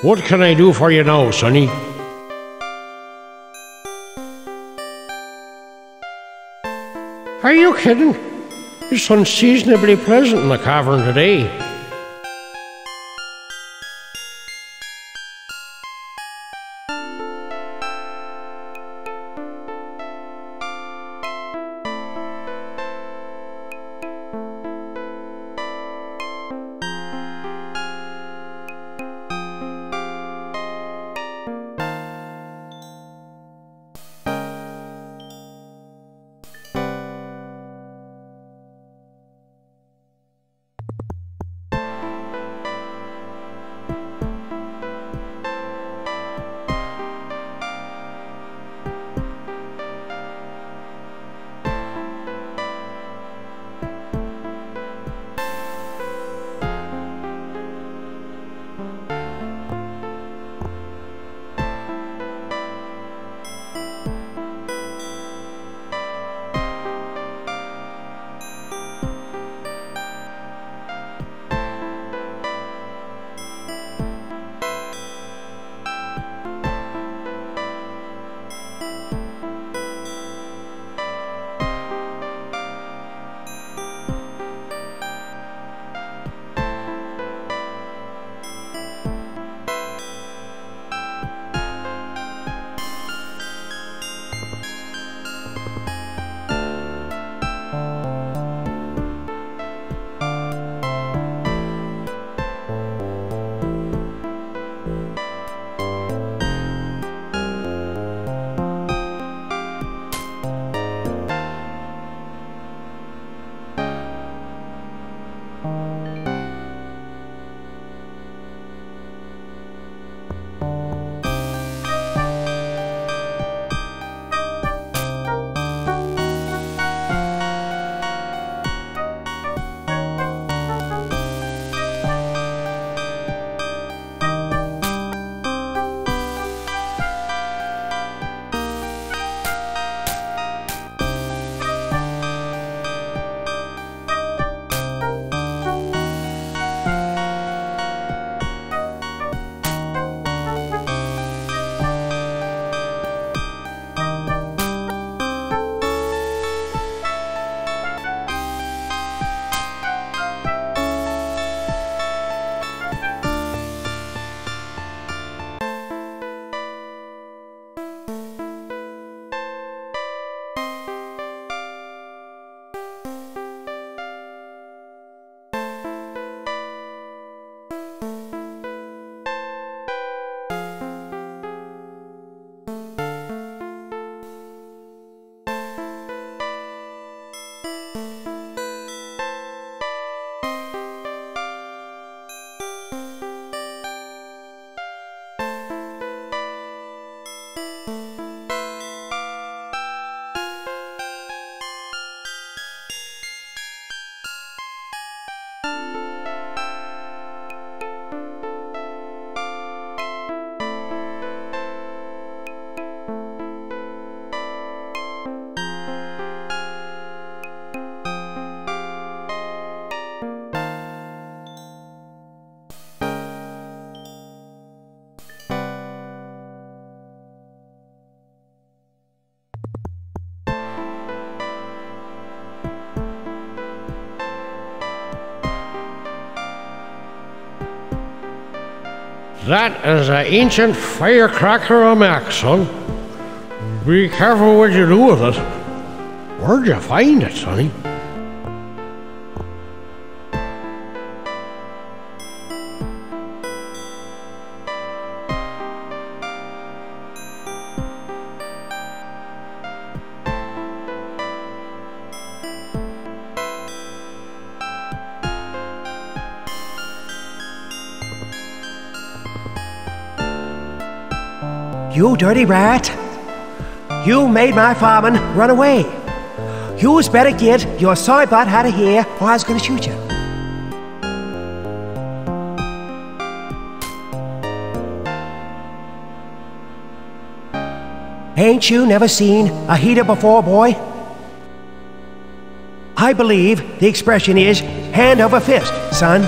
What can I do for you now, Sonny? Are you kidding? It's unseasonably pleasant in the cavern today. That is an ancient firecracker of a Mac, son. Be careful what you do with it. Where'd you find it, sonny? You dirty rat! You made my farman run away! You's better get your soy butt out of here or I was gonna shoot you. Ain't you never seen a heater before, boy? I believe the expression is hand over fist, son.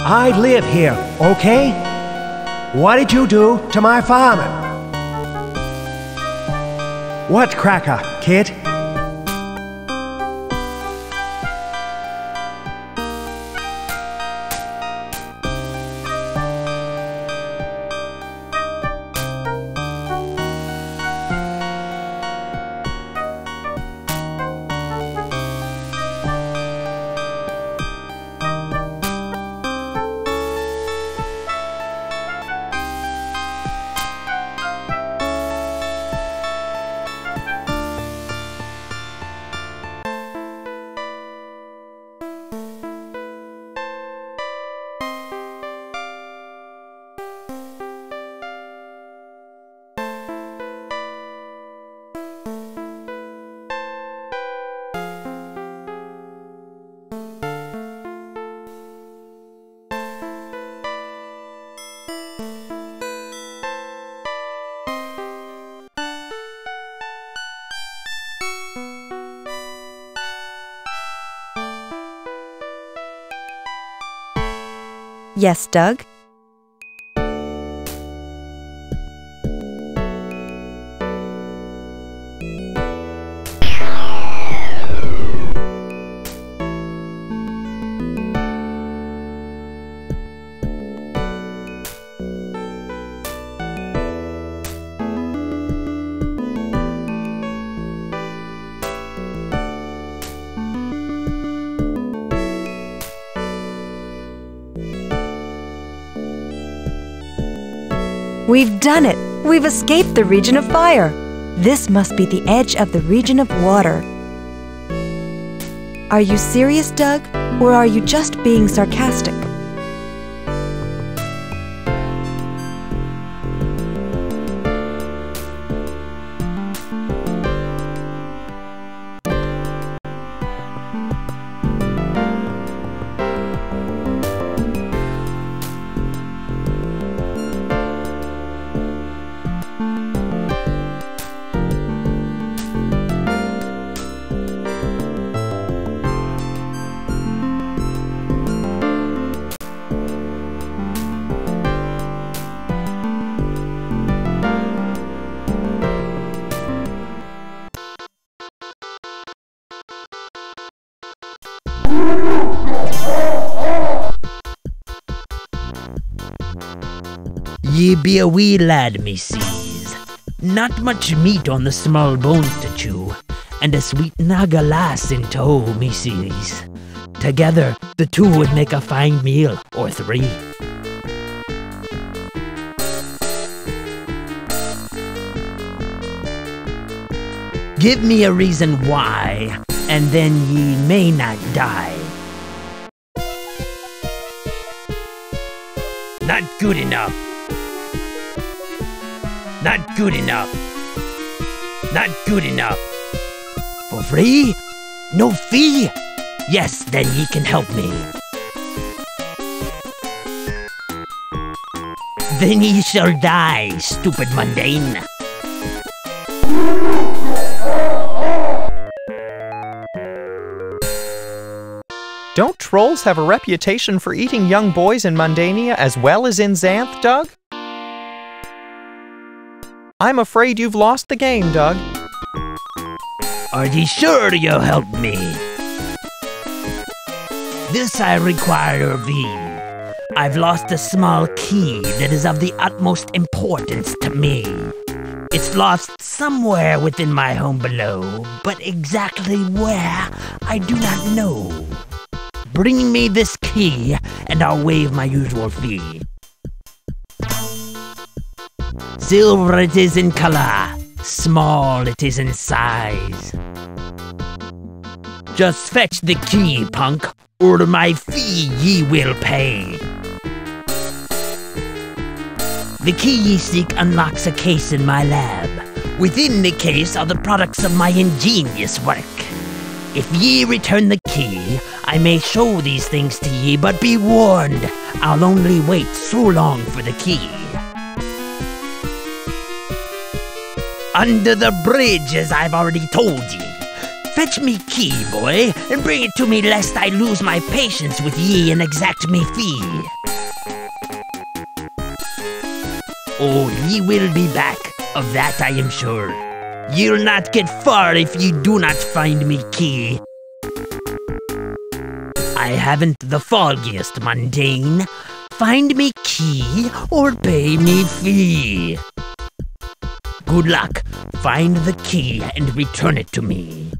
I live here, okay? What did you do to my farmer? What cracker, kid? Yes, Doug? We've done it! We've escaped the region of fire! This must be the edge of the region of water. Are you serious, Doug? Or are you just being sarcastic? Ye be a wee lad, me sees. Not much meat on the small bones to chew, and a sweet Naga lass in tow, me sees. Together, the two would make a fine meal, or three. Give me a reason why, and then ye may not die. Not good enough. Not good enough. Not good enough. For free? No fee? Yes, then ye can help me. Then ye shall die, stupid mundane. Don't trolls have a reputation for eating young boys in Mundania as well as in Xanth, Doug? I'm afraid you've lost the game, Doug. Are ye sure you'll help me? This I require of thee. I've lost a small key that is of the utmost importance to me. It's lost somewhere within my home below, but exactly where, I do not know. Bring me this key, and I'll waive my usual fee. Silver it is in color, small it is in size. Just fetch the key, punk, or my fee ye will pay. The key ye seek unlocks a case in my lab. Within the case are the products of my ingenious work. If ye return the key, I may show these things to ye, but be warned, I'll only wait so long for the key. Under the bridge, as I've already told ye. Fetch me key, boy, and bring it to me lest I lose my patience with ye and exact me fee. Oh, ye will be back, of that I am sure. Ye'll not get far if ye do not find me key. I haven't the foggiest, mundane. Find me key, or pay me fee. Good luck. Find the key and return it to me.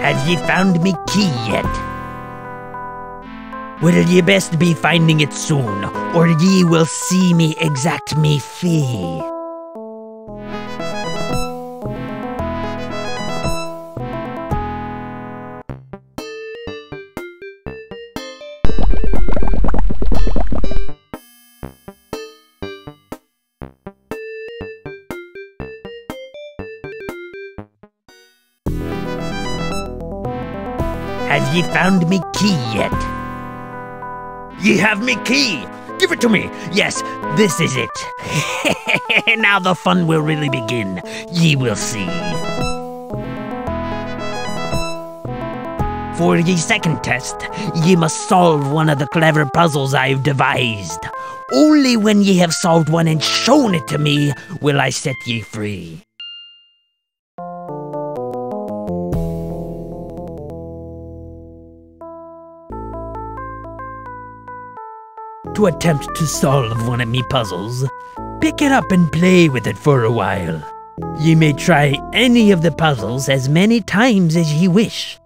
Have ye found me key yet? Will ye best be finding it soon, or ye will see me exact me fee. Ye found me key yet? Ye have me key! Give it to me! Yes, this is it. Now the fun will really begin. Ye will see. For ye second test, ye must solve one of the clever puzzles I've devised. Only when ye have solved one and shown it to me, will I set ye free. To attempt to solve one of me puzzles, pick it up and play with it for a while. Ye may try any of the puzzles as many times as ye wish,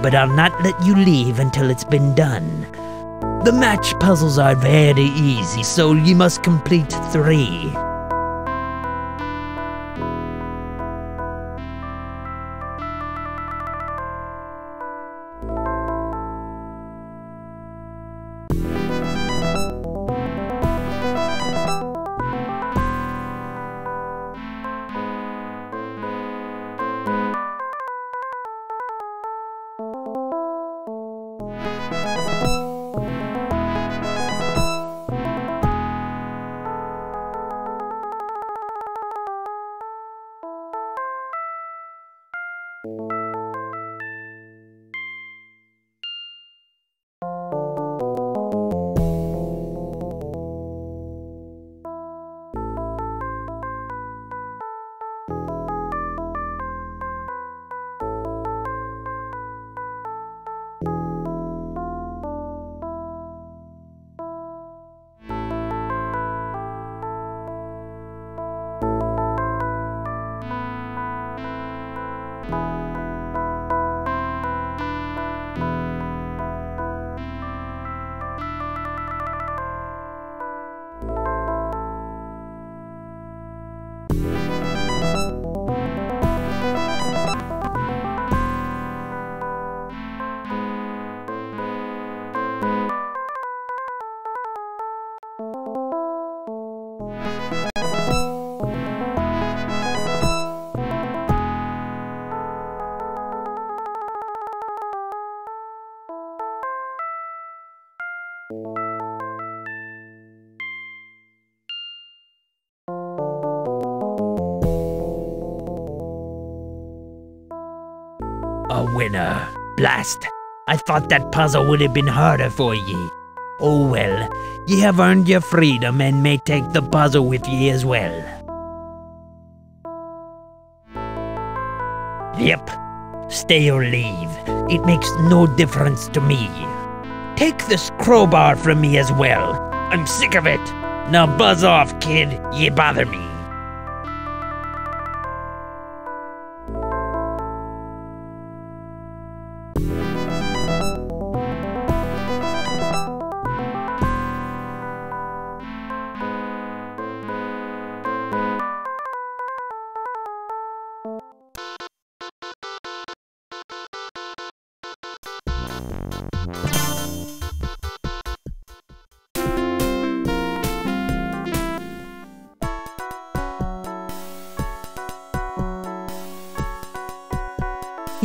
but I'll not let you leave until it's been done. The match puzzles are very easy, so ye must complete three. winner. Blast, I thought that puzzle would have been harder for ye. Oh well, ye have earned your freedom and may take the puzzle with ye as well. Yep, stay or leave, it makes no difference to me. Take this crowbar from me as well, I'm sick of it. Now buzz off, kid, ye bother me.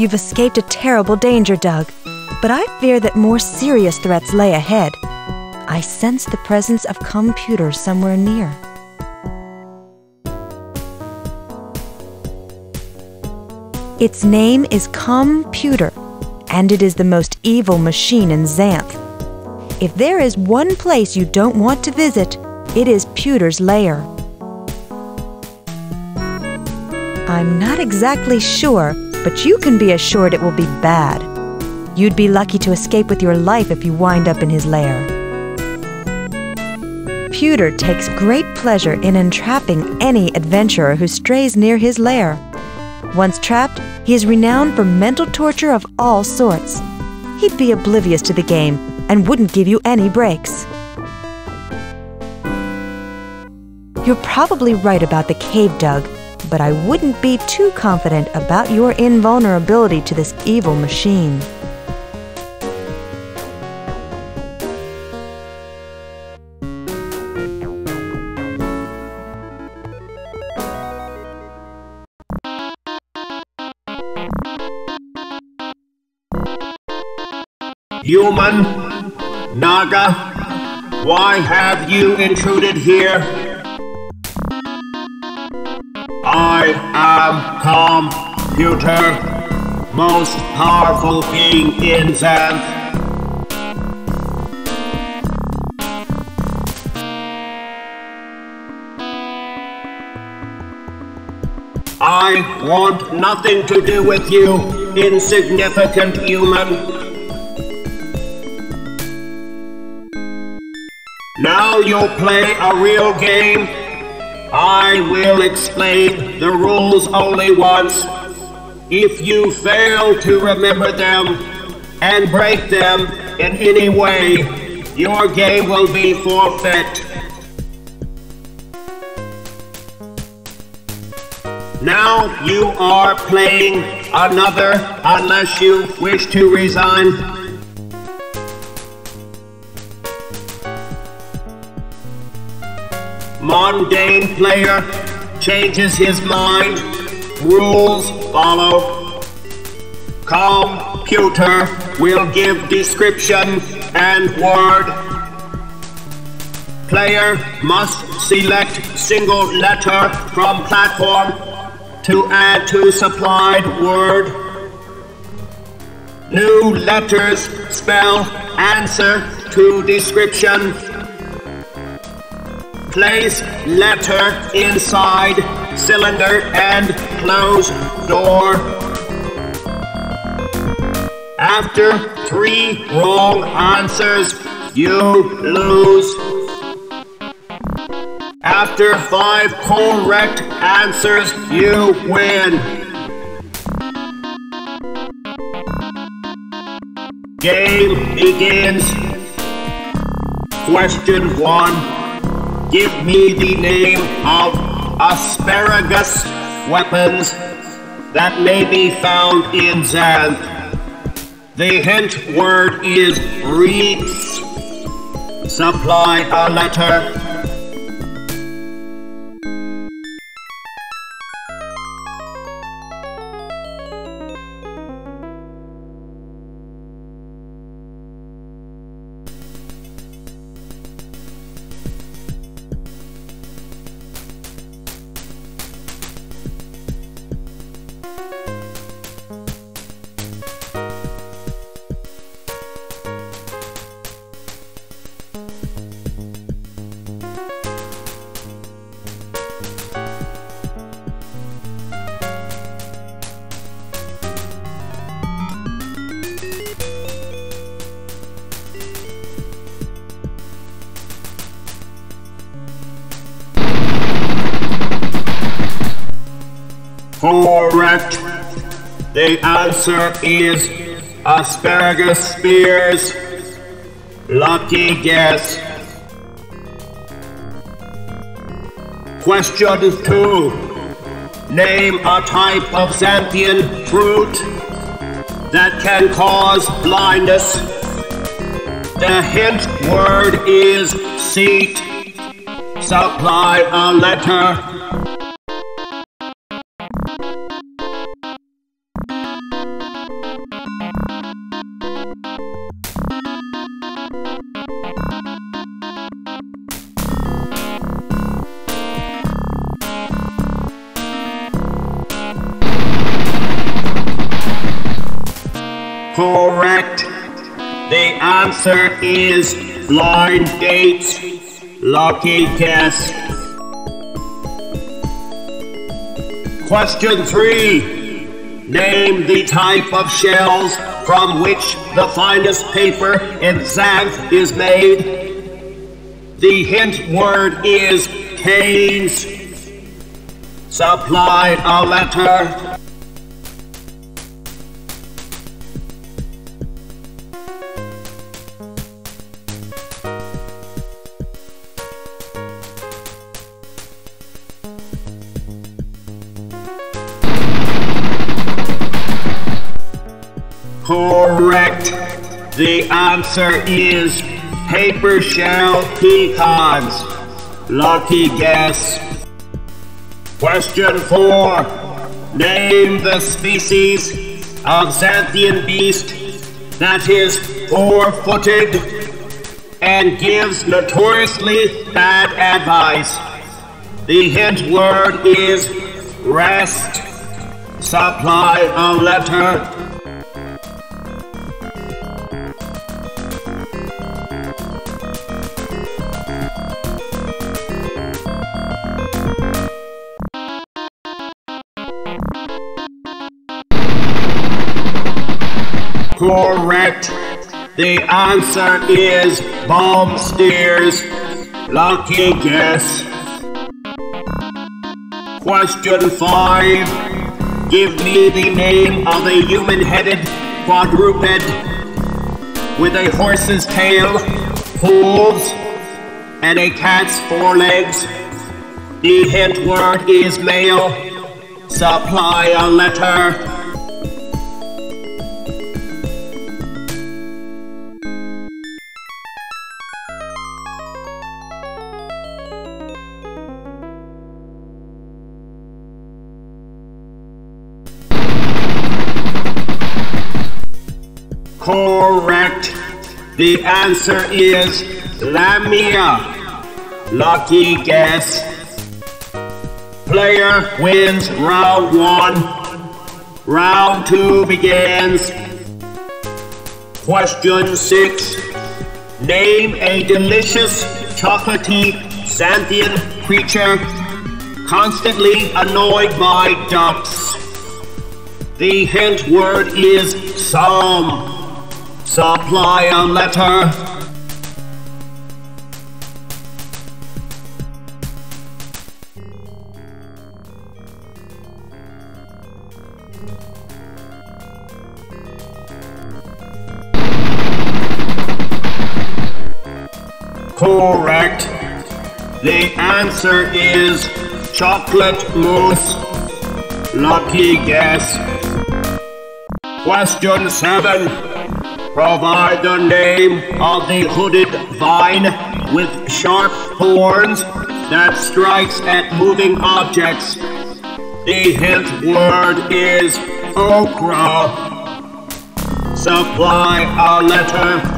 You've escaped a terrible danger, Doug, but I fear that more serious threats lay ahead. I sense the presence of Com-Pewter somewhere near. Its name is Com-Pewter, and it is the most evil machine in Xanth. If there is one place you don't want to visit, it is Pewter's lair. I'm not exactly sure, but you can be assured it will be bad. You'd be lucky to escape with your life if you wind up in his lair. Pewter takes great pleasure in entrapping any adventurer who strays near his lair. Once trapped, he is renowned for mental torture of all sorts. He'd be oblivious to the game and wouldn't give you any breaks. You're probably right about the cave, Doug, but I wouldn't be too confident about your invulnerability to this evil machine. Human, Naga, why have you intruded here? I am Com-Pewter, most powerful being in Xanth. I want nothing to do with you, insignificant human. Now you'll play a real game. I will explain the rules only once. If you fail to remember them and break them in any way, your game will be forfeit. Now you are playing another unless you wish to resign. Mundane player changes his mind. Rules follow. Com-Pewter will give description and word. Player must select single letter from platform to add to supplied word. New letters spell answer to description. Place letter inside cylinder and close door. After three wrong answers, you lose. After five correct answers, you win. Game begins. Question one. Give me the name of asparagus weapons that may be found in Xanth. The hint word is reeds. Supply a letter. Correct. The answer is asparagus spears. Lucky guess. Question two. Name a type of Xanthian fruit that can cause blindness. The hint word is seat. Supply a letter. Correct. The answer is blind dates. Lucky guess. Question three. Name the type of shells from which the finest paper in Xanth is made. The hint word is canes. Supply a letter. Correct. The answer is paper shell pecans. Lucky guess. Question four. Name the species of Xanthian beast that is four-footed and gives notoriously bad advice. The hint word is rest. Supply a letter. Correct. The answer is bomb steers. Lucky guess. Question five. Give me the name of a human-headed quadruped with a horse's tail, hooves, and a cat's forelegs. The hint word is male. Supply a letter. Correct. The answer is Lamia. Lucky guess. Player wins round one. Round two begins. Question six. Name a delicious chocolatey Xanthian creature constantly annoyed by ducks. The hint word is some. Supply a letter. Correct. The answer is chocolate mousse. Lucky guess. Question seven. Provide the name of the hooded vine with sharp thorns that strikes at moving objects. The hint word is okra. Supply a letter.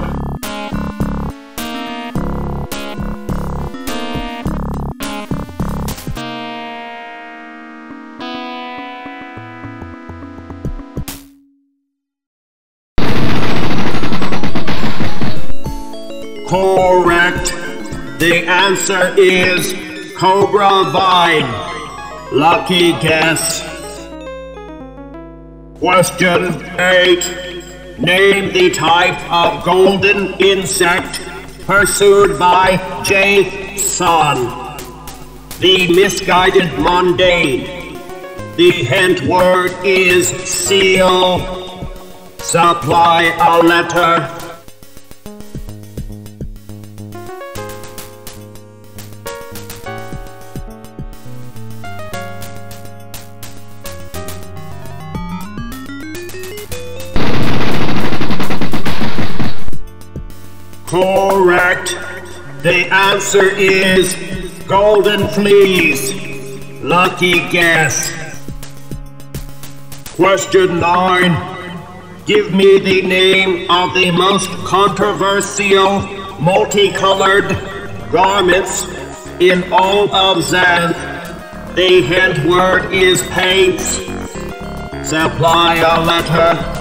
Correct. The answer is cobra vine. Lucky guess. Question eight. Name the type of golden insect pursued by Jason, the misguided mundane. The hint word is seal. Supply a letter. Correct. The answer is golden fleas. Lucky guess. Question nine. Give me the name of the most controversial multicolored garments in all of Xanth. The hint word is paints. Supply a letter.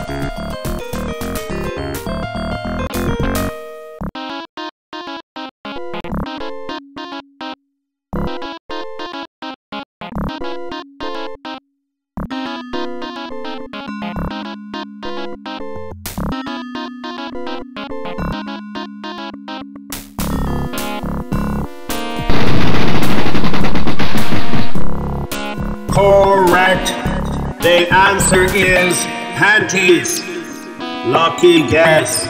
The answer is panties. Lucky guess.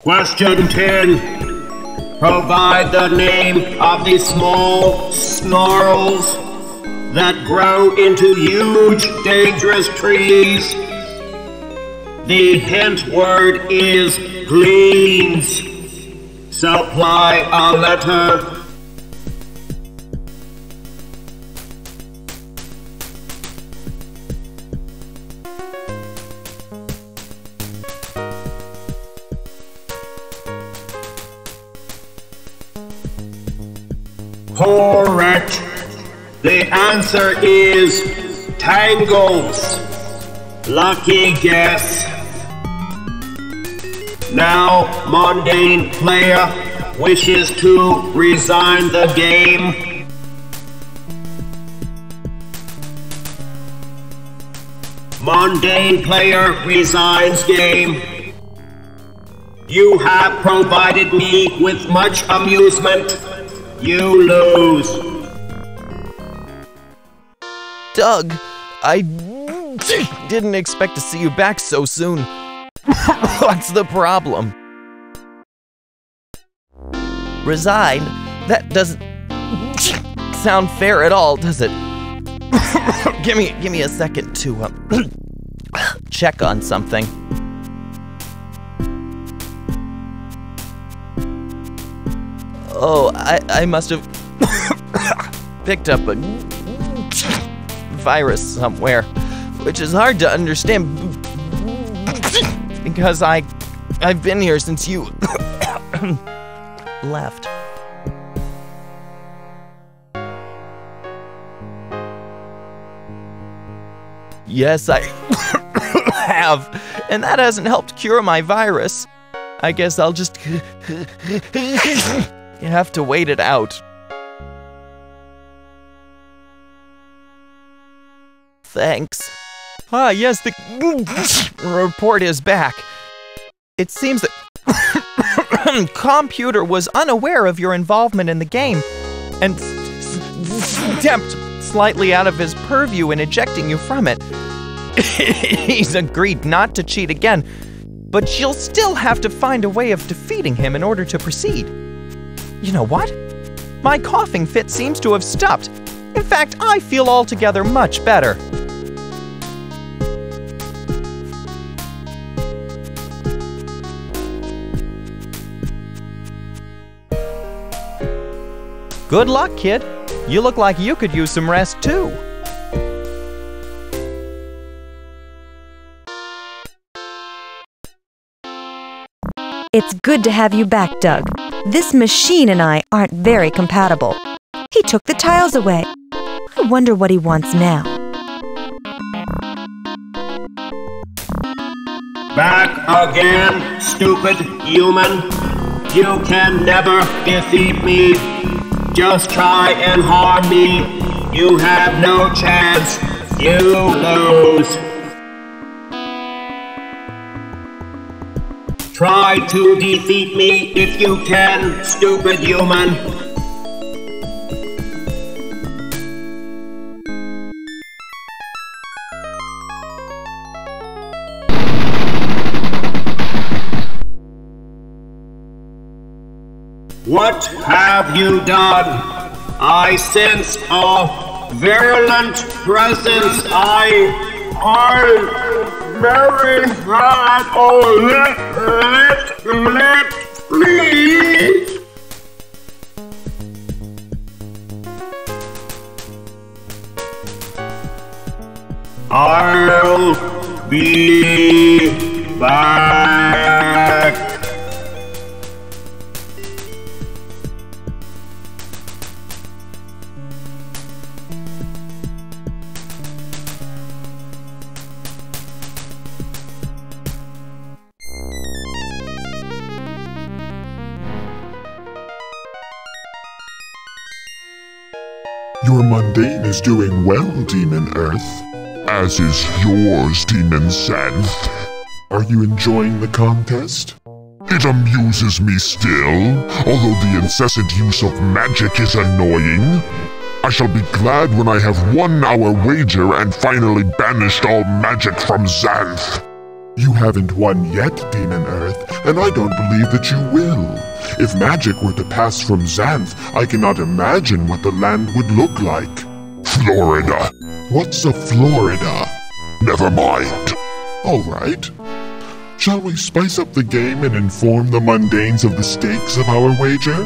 Question ten. Provide the name of the small snarls that grow into huge, dangerous trees. The hint word is gleans. Supply a letter. Correct. The answer is tangles. Lucky guess. Now, mundane player wishes to resign the game. Mundane player resigns game. You have provided me with much amusement. You lose. Doug, I didn't expect to see you back so soon. What's the problem? Resign? That doesn't sound fair at all, does it? Give me, give me a second to um, check on something. Oh, I, I must have picked up a virus somewhere, which is hard to understand because I, I've been here since you left. Yes, I have, and that hasn't helped cure my virus. I guess I'll just... You have to wait it out. Thanks. Ah, yes, the report is back. It seems that Com-Pewter was unaware of your involvement in the game and stepped slightly out of his purview in ejecting you from it. He's agreed not to cheat again, but you'll still have to find a way of defeating him in order to proceed. You know what? My coughing fit seems to have stopped. In fact, I feel altogether much better. Good luck, kid. You look like you could use some rest, too. It's good to have you back, Doug. This machine and I aren't very compatible. He took the tiles away. I wonder what he wants now. Back again, stupid human. You can never defeat me. Just try and harm me. You have no chance. You lose. Try to defeat me if you can, stupid human. What have you done? I sense a virulent presence. I... I'm very glad. Oh, let, let, let, please. I'll be back. Your mundane is doing well, Demon Earth. As is yours, Demon Xanth. Are you enjoying the contest? It amuses me still, although the incessant use of magic is annoying. I shall be glad when I have won our wager and finally banished all magic from Xanth. You haven't won yet, Demon Earth, and I don't believe that you will. If magic were to pass from Xanth, I cannot imagine what the land would look like. Florida. What's a Florida? Never mind. All right. Shall we spice up the game and inform the mundanes of the stakes of our wager?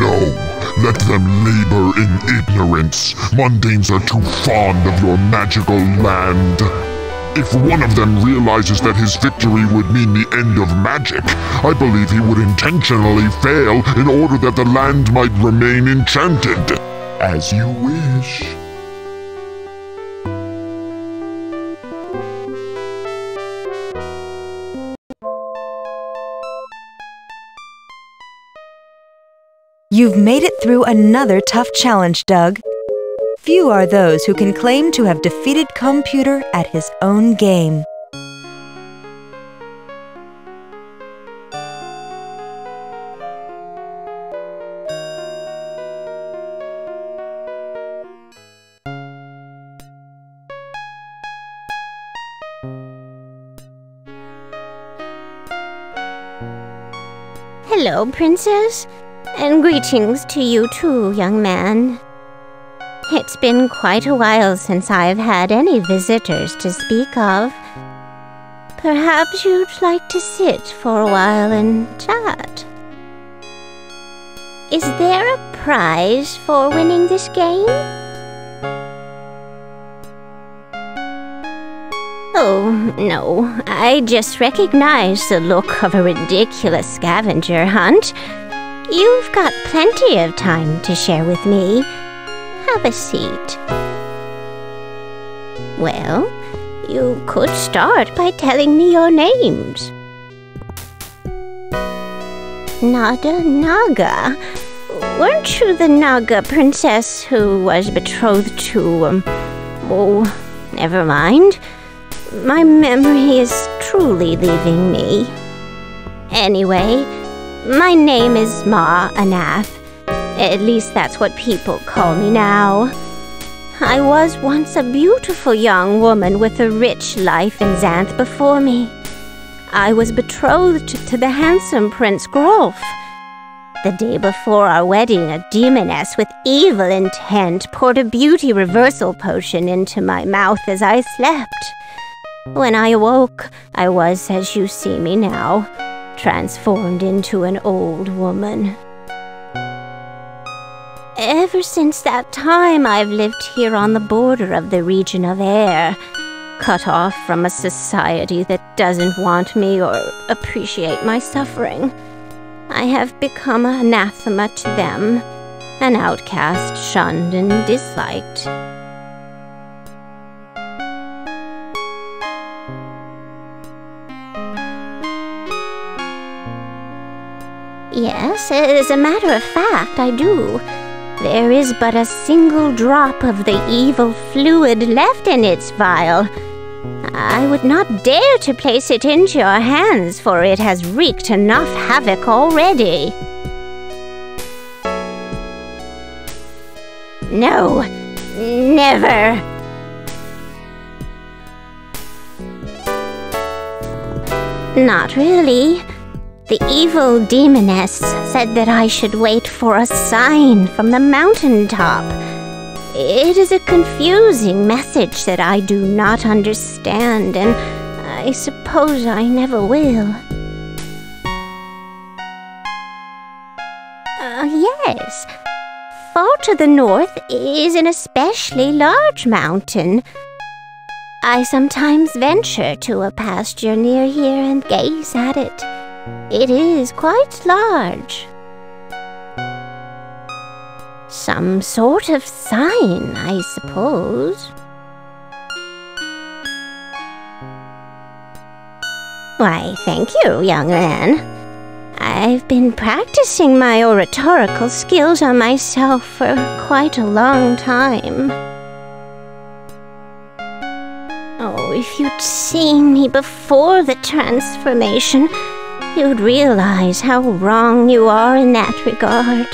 No. Let them labor in ignorance. Mundanes are too fond of your magical land. If one of them realizes that his victory would mean the end of magic, I believe he would intentionally fail in order that the land might remain enchanted. As you wish. You've made it through another tough challenge, Doug. Few are those who can claim to have defeated Com-Pewter at his own game. Hello, Princess, and greetings to you too, young man. It's been quite a while since I've had any visitors to speak of. Perhaps you'd like to sit for a while and chat. Is there a prize for winning this game? Oh, no. I just recognize the look of a ridiculous scavenger hunt. You've got plenty of time to share with me. Have a seat. Well, you could start by telling me your names. Nada Naga. Weren't you the Naga princess who was betrothed to... Um, oh, never mind. My memory is truly leaving me. Anyway, my name is Ma Anath. At least that's what people call me now. I was once a beautiful young woman with a rich life in Xanth before me. I was betrothed to the handsome Prince Grolf. The day before our wedding, a demoness with evil intent poured a beauty reversal potion into my mouth as I slept. When I awoke, I was, as you see me now, transformed into an old woman. Ever since that time, I've lived here on the border of the region of air, cut off from a society that doesn't want me or appreciate my suffering. I have become anathema to them, an outcast shunned and disliked. Yes, as a matter of fact, I do. There is but a single drop of the evil fluid left in its vial. I would not dare to place it into your hands, for it has wreaked enough havoc already. No, never. Not really. The evil demoness said that I should wait for a sign from the mountaintop. It is a confusing message that I do not understand, and I suppose I never will. Uh, yes. Far to the north is an especially large mountain. I sometimes venture to a pasture near here and gaze at it. It is quite large. Some sort of sign, I suppose. Why, thank you, young man. I've been practicing my oratorical skills on myself for quite a long time. Oh, if you'd seen me before the transformation, you'd realize how wrong you are in that regard.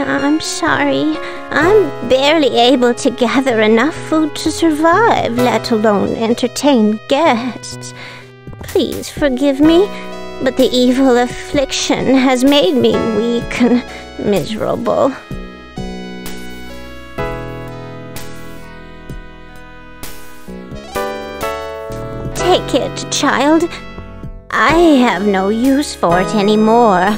I'm sorry. I'm barely able to gather enough food to survive, let alone entertain guests. Please forgive me, but the evil affliction has made me weak and miserable. Take it, child. I have no use for it anymore.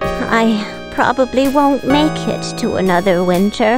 I... probably won't make it to another winter.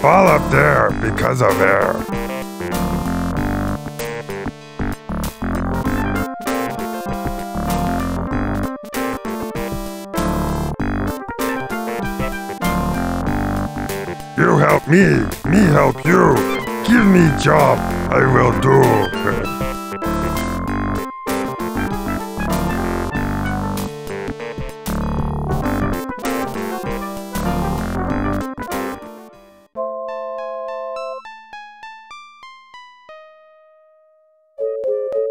Fall up there because of air. You help me, me help you. Give me job, I will do.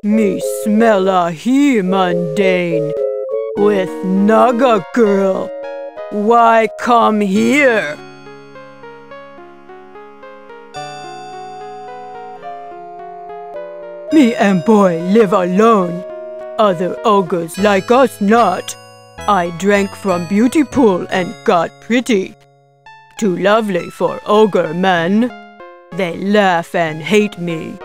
Me smell a he mundane with Naga girl. Why come here? Me and boy live alone. Other ogres like us not. I drank from beauty pool and got pretty. Too lovely for ogre men. They laugh and hate me.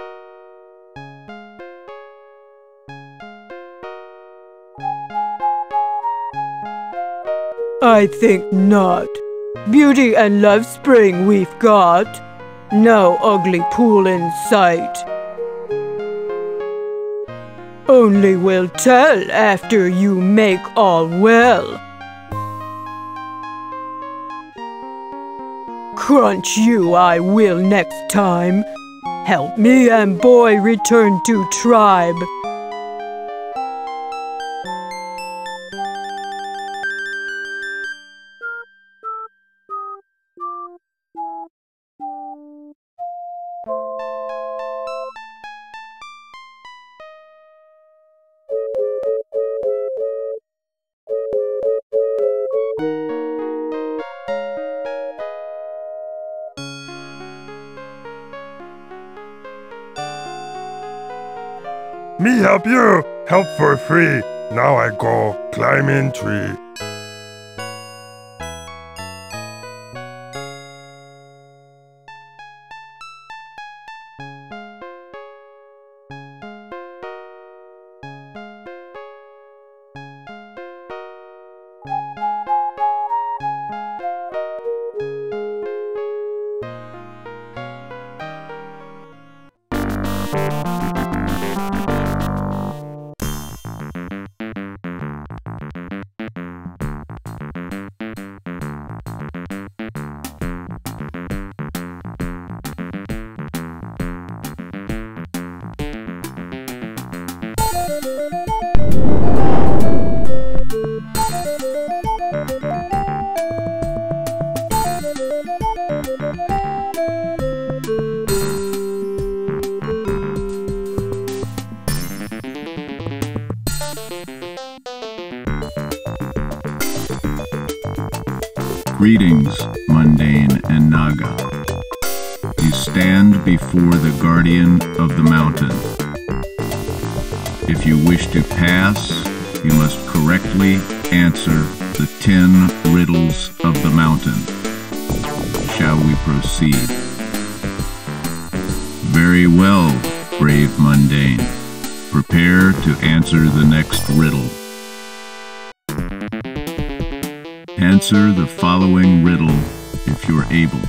I think not. Beauty and love spring we've got. No ugly pool in sight. Only will tell after you make all well. Crunch you I will next time. Help me and boy return to tribe. Me help you, help for free. Now I go climbing tree. Greetings, Mundane and Naga. You stand before the Guardian of the Mountain. If you wish to pass, you must correctly answer the ten riddles of the mountain. Shall we proceed? Very well, brave Mundane. Prepare to answer the next riddle. Answer the following riddle if you're able.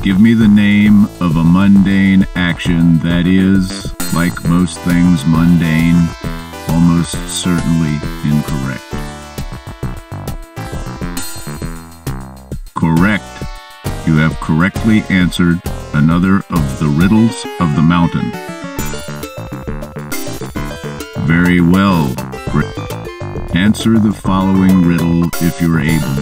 Give me the name of a mundane action that is, like most things mundane, almost certainly incorrect. Correct. You have correctly answered another of the riddles of the mountain. Very well. Answer the following riddle if you're able.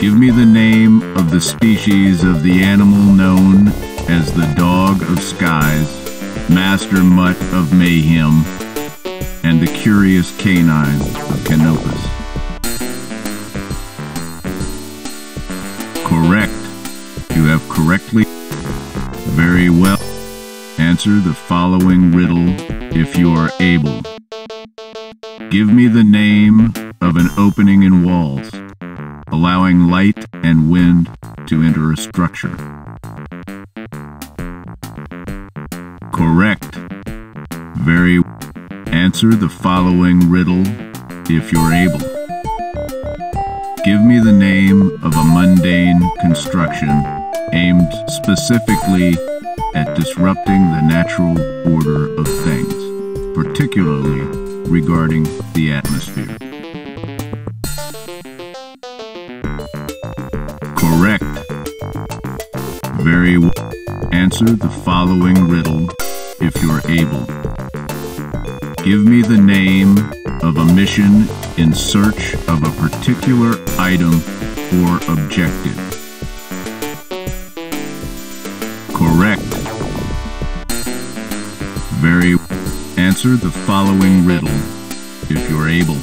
Give me the name of the species of the animal known as the Dog of Skies, Master Mutt of Mayhem, and the Curious Canine of Canopus. Correct. You have correctly. Very well. Answer the following riddle if you are able. Give me the name of an opening in walls, allowing light and wind to enter a structure. Correct. Very well. Answer the following riddle if you're able. Give me the name of a mundane construction aimed specifically at disrupting the natural order of things, particularly regarding the atmosphere. Correct. Very well. Answer the following riddle if you're able. Give me the name of a mission in search of a particular item or objective. Correct. Very well. Answer the following riddle, if you're able.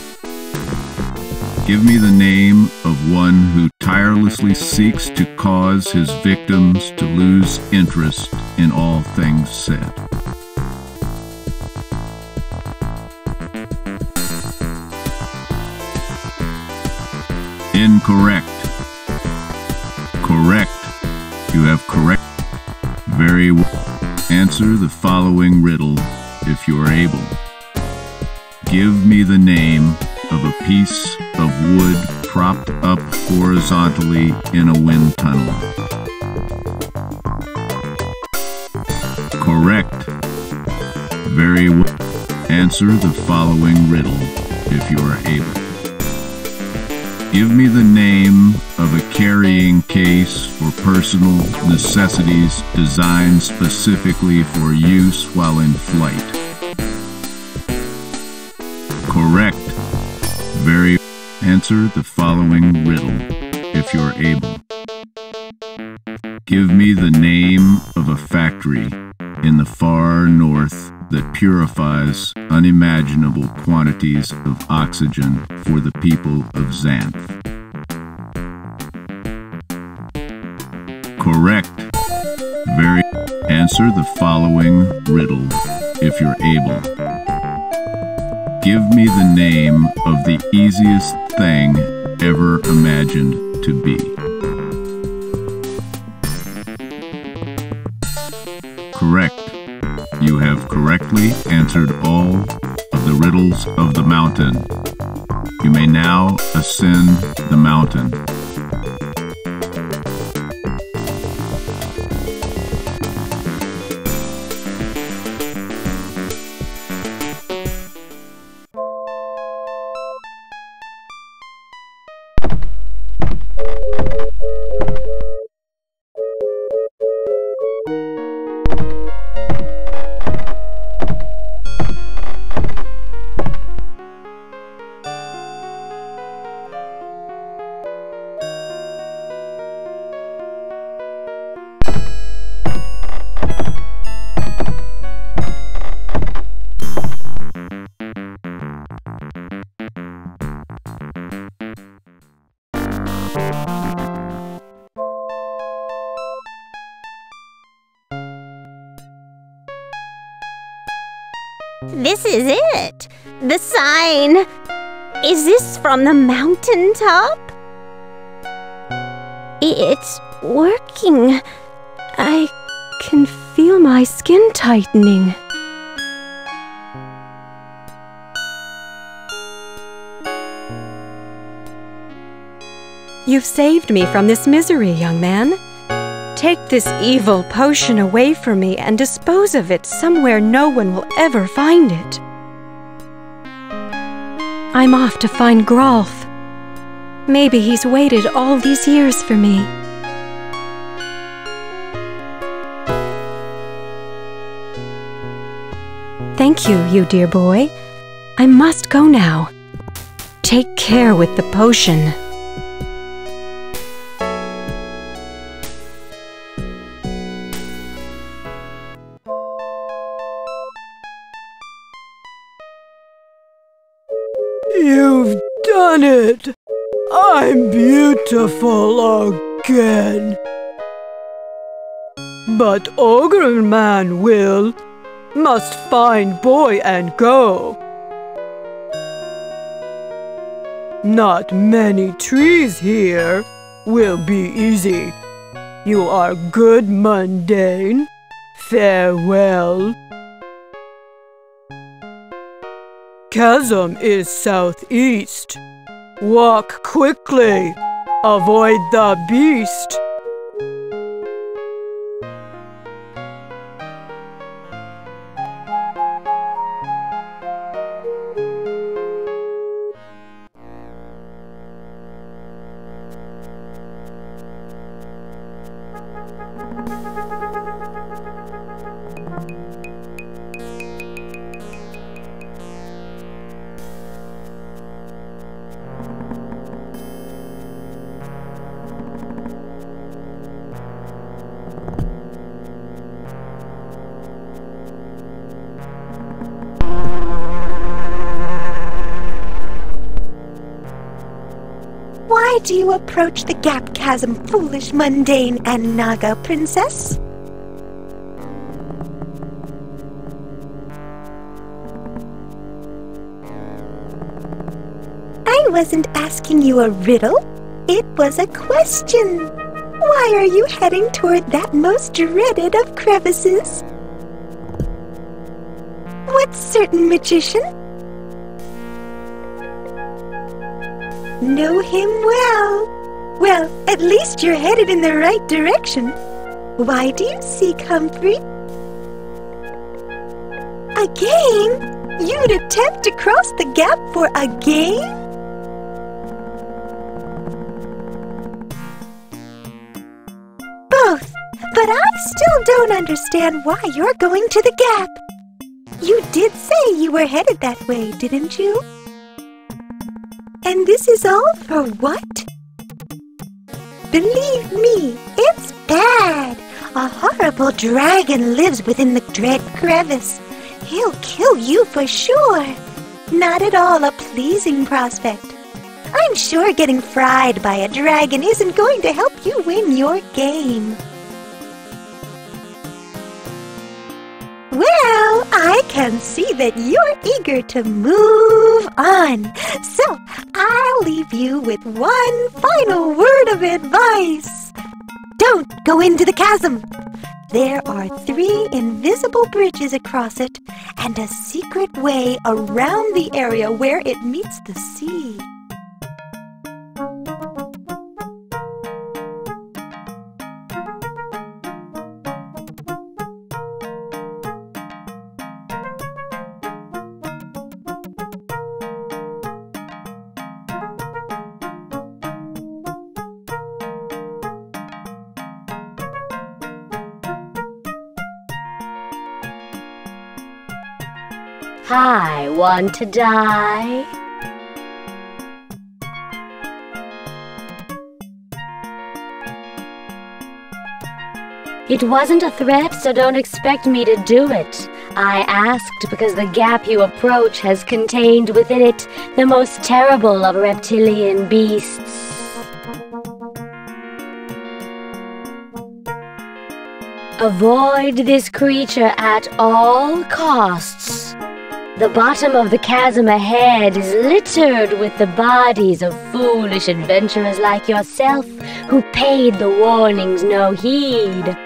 Give me the name of one who tirelessly seeks to cause his victims to lose interest in all things said. Incorrect. Correct. You have correct. Very well. Answer the following riddle, if you are able. Give me the name of a piece of wood propped up horizontally in a wind tunnel. Correct. Very well. Answer the following riddle, if you are able. Give me the name of a carrying case for personal necessities designed specifically for use while in flight. Correct. Very well. Answer the following riddle, if you're able. Give me the name of a factory in the far north that purifies unimaginable quantities of oxygen for the people of Xanth. Correct. Very well. Answer the following riddle, if you're able. Give me the name of the easiest thing ever imagined to be. Correct. You have correctly answered all of the riddles of the mountain. You may now ascend the mountain. this is it. The sign. Is this from the mountaintop? It's working. I can feel my skin tightening. You've saved me from this misery, young man. Take this evil potion away from me and dispose of it somewhere no one will ever find it. I'm off to find Grolf. Maybe he's waited all these years for me. Thank you, you dear boy. I must go now. Take care with the potion. It. I'm beautiful again. But Ogre Man will must find boy and go. Not many trees here will be easy. You are good, mundane. Farewell. Chasm is southeast. Walk quickly! Avoid the beast! Do you approach the Gap Chasm, foolish mundane and Naga princess? I wasn't asking you a riddle. It was a question. Why are you heading toward that most dreaded of crevices? What certain magician? Know him well. Well, at least you're headed in the right direction. Why do you seek Humphrey? A game? You'd attempt to cross the gap for a game? Both. But I still don't understand why you're going to the gap. You did say you were headed that way, didn't you? And this is all for what? Believe me, it's bad. A horrible dragon lives within the dread crevice. He'll kill you for sure. Not at all a pleasing prospect. I'm sure getting fried by a dragon isn't going to help you win your game. Well, I can see that you're eager to move on, so I'll leave you with one final word of advice. Don't go into the chasm. There are three invisible bridges across it and a secret way around the area where it meets the sea. I want to die. It wasn't a threat, so don't expect me to do it. I asked because the gap you approach has contained within it the most terrible of reptilian beasts. Avoid this creature at all costs. The bottom of the chasm ahead is littered with the bodies of foolish adventurers like yourself who paid the warnings no heed.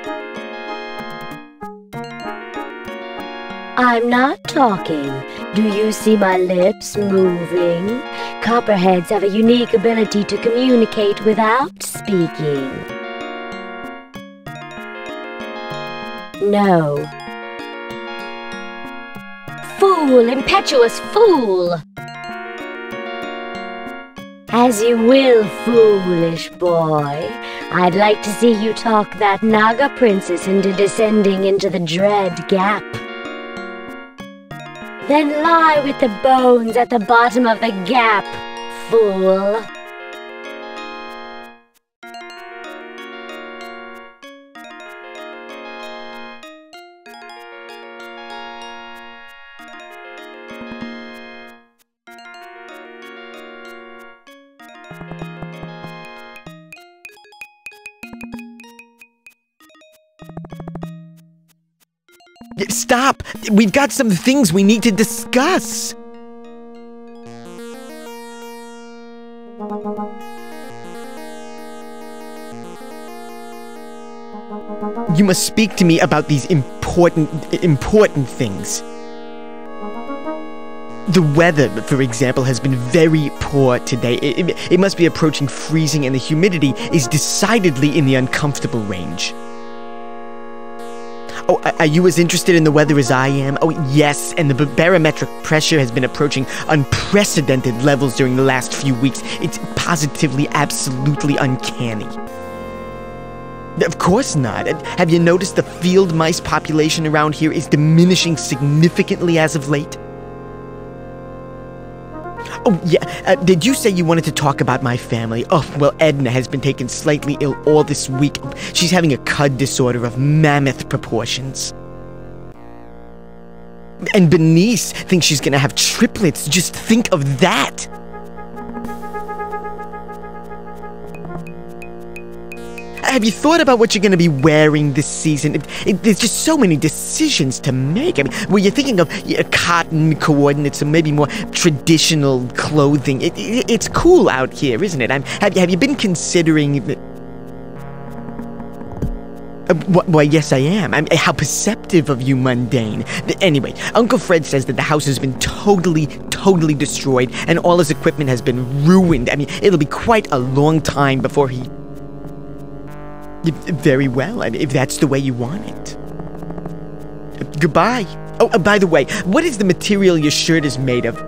I'm not talking. Do you see my lips moving? Copperheads have a unique ability to communicate without speaking. No. Fool, impetuous fool! As you will, foolish boy. I'd like to see you talk that Naga princess into descending into the dread gap. Then lie with the bones at the bottom of the gap, fool. Stop! We've got some things we need to discuss! You must speak to me about these important, important things. The weather, for example, has been very poor today. It, it, it must be approaching freezing, and the humidity is decidedly in the uncomfortable range. Oh, are you as interested in the weather as I am? Oh, yes, and the barometric pressure has been approaching unprecedented levels during the last few weeks. It's positively, absolutely uncanny. Of course not. Have you noticed the field mice population around here is diminishing significantly as of late? Oh, yeah. Uh, did you say you wanted to talk about my family? Oh, well, Edna has been taken slightly ill all this week. She's having a C U D disorder of mammoth proportions. And Bernice thinks she's gonna have triplets. Just think of that! Have you thought about what you're going to be wearing this season? It, it, there's just so many decisions to make. I mean, were you thinking of uh, cotton coordinates or maybe more traditional clothing? It, it, it's cool out here, isn't it? I'm, have, have you been considering... Uh, why, yes, I am. I'm, how perceptive of you, mundane. Anyway, Uncle Fred says that the house has been totally, totally destroyed and all his equipment has been ruined. I mean, it'll be quite a long time before he... Very well, if that's the way you want it. Goodbye. Oh, uh, by the way, what is the material your shirt is made of?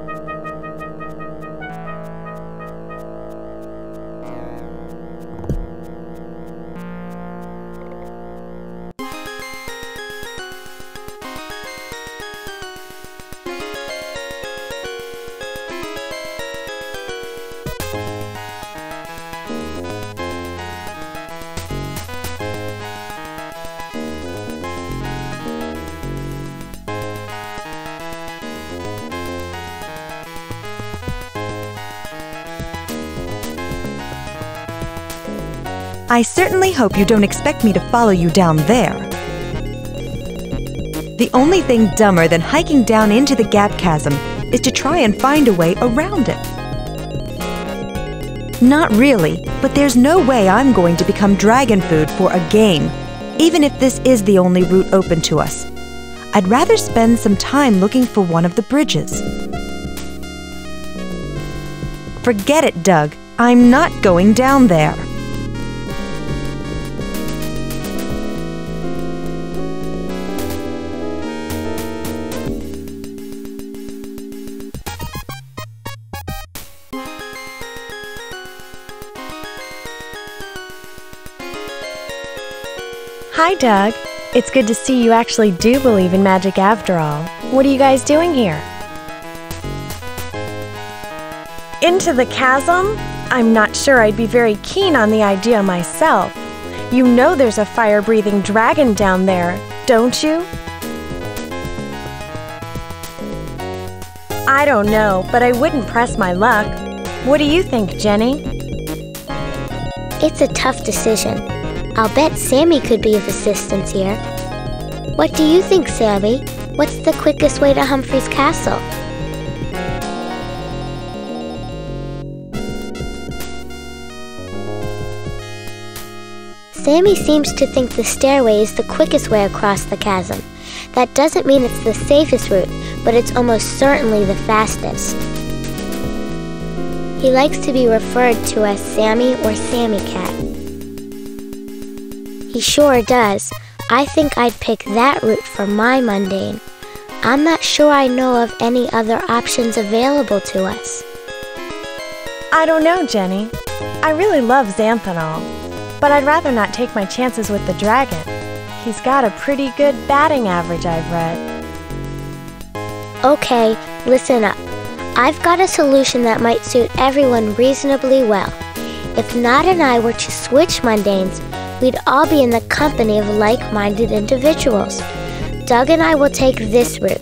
I certainly hope you don't expect me to follow you down there. The only thing dumber than hiking down into the Gap Chasm is to try and find a way around it. Not really, but there's no way I'm going to become dragon food for a game, even if this is the only route open to us. I'd rather spend some time looking for one of the bridges. Forget it, Doug. I'm not going down there. Hi, Doug. It's good to see you actually do believe in magic after all. What are you guys doing here? Into the chasm? I'm not sure I'd be very keen on the idea myself. You know there's a fire-breathing dragon down there, don't you? I don't know, but I wouldn't press my luck. What do you think, Jenny? It's a tough decision. I'll bet Sammy could be of assistance here. What do you think, Sammy? What's the quickest way to Humphrey's castle? Sammy seems to think the stairway is the quickest way across the chasm. That doesn't mean it's the safest route, but it's almost certainly the fastest. He likes to be referred to as Sammy or Sammy Cat. He sure does. I think I'd pick that route for my mundane. I'm not sure I know of any other options available to us. I don't know, Jenny. I really love Xanth and all, but I'd rather not take my chances with the dragon. He's got a pretty good batting average, I've read. Okay, listen up. I've got a solution that might suit everyone reasonably well. If Nada and I were to switch mundanes, we'd all be in the company of like-minded individuals. Doug and I will take this route.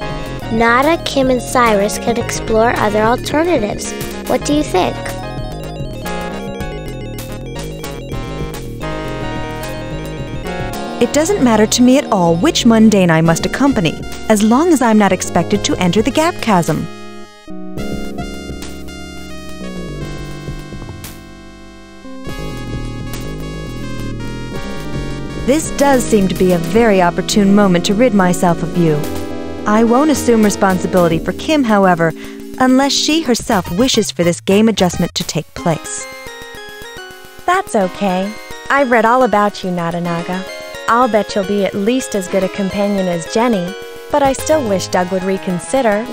Nada, Kim, and Cyrus can explore other alternatives. What do you think? It doesn't matter to me at all which mundane I must accompany, as long as I'm not expected to enter the Gap Chasm. This does seem to be a very opportune moment to rid myself of you. I won't assume responsibility for Kim, however, unless she herself wishes for this game adjustment to take place. That's okay. I've read all about you, Nada Naga. I'll bet you'll be at least as good a companion as Jenny, but I still wish Doug would reconsider.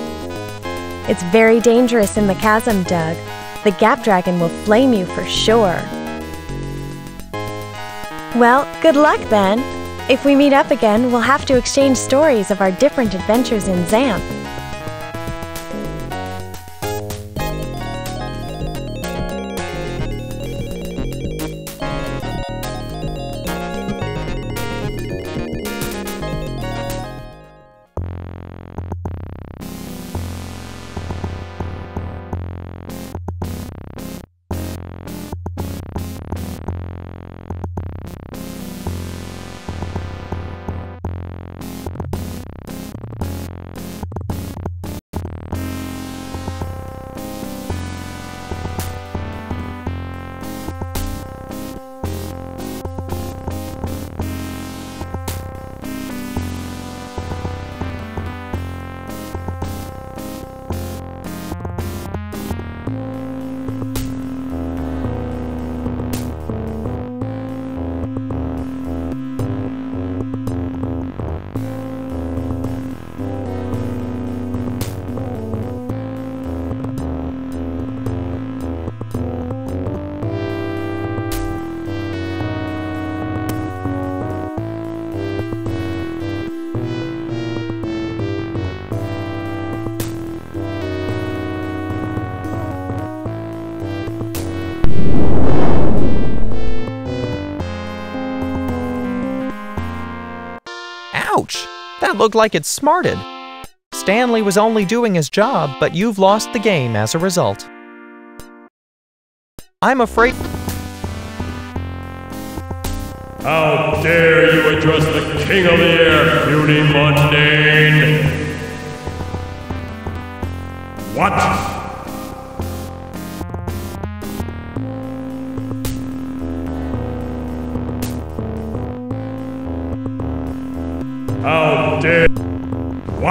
It's very dangerous in the chasm, Doug. The Gap Dragon will flame you for sure. Well, good luck then. If we meet up again, we'll have to exchange stories of our different adventures in Xanth. Looked like it smarted. Stanley was only doing his job, but you've lost the game as a result. I'm afraid... How dare you address the king of the air, puny mundane! What? How Dude. What?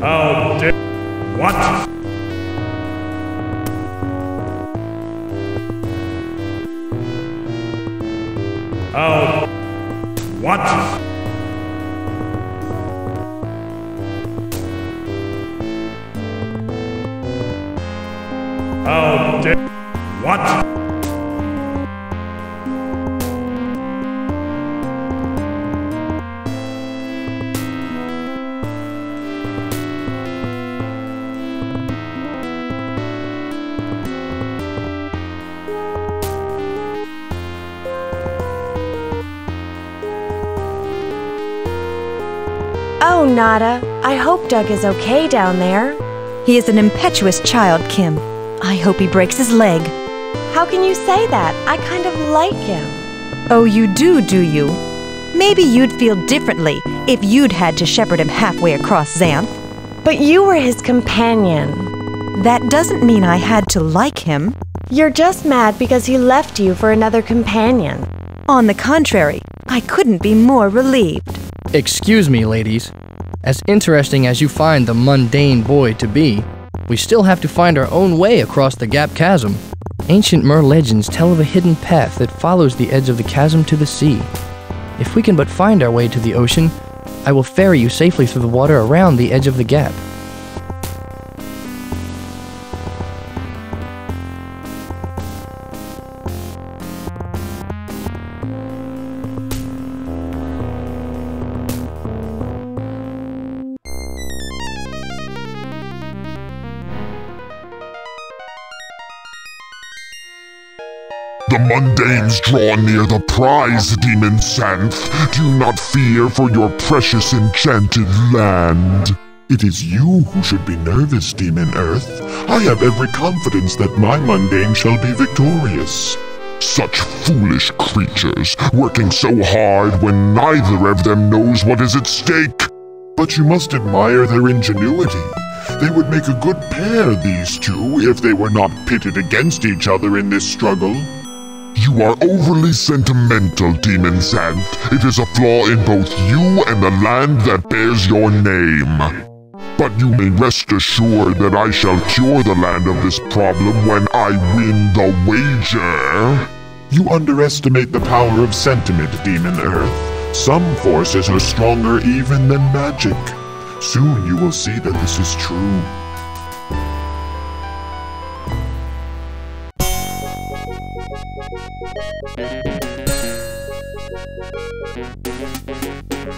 How dare what? How what? How dare what? Oh, Nada, I hope Doug is okay down there. He is an impetuous child, Kim. I hope he breaks his leg. How can you say that? I kind of like him. Oh, you do, do you? Maybe you'd feel differently if you'd had to shepherd him halfway across Xanth. But you were his companion. That doesn't mean I had to like him. You're just mad because he left you for another companion. On the contrary, I couldn't be more relieved. Excuse me, ladies. As interesting as you find the mundane boy to be, we still have to find our own way across the Gap Chasm. Ancient Mer legends tell of a hidden path that follows the edge of the chasm to the sea. If we can but find our way to the ocean, I will ferry you safely through the water around the edge of the gap. The mundanes draw near the prize, Demon Xanth. Do not fear for your precious enchanted land. It is you who should be nervous, Demon Earth. I have every confidence that my mundane shall be victorious. Such foolish creatures, working so hard when neither of them knows what is at stake. But you must admire their ingenuity. They would make a good pair, these two, if they were not pitted against each other in this struggle. You are overly sentimental, Demon Xanth. It is a flaw in both you and the land that bears your name. But you may rest assured that I shall cure the land of this problem when I win the wager. You underestimate the power of sentiment, Demon Earth. Some forces are stronger even than magic. Soon you will see that this is true.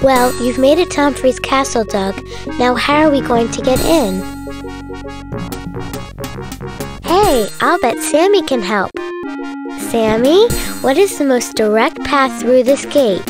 Well, you've made it to Humphrey's castle, Doug. Now how are we going to get in? Hey, I'll bet Sammy can help. Sammy, what is the most direct path through this gate?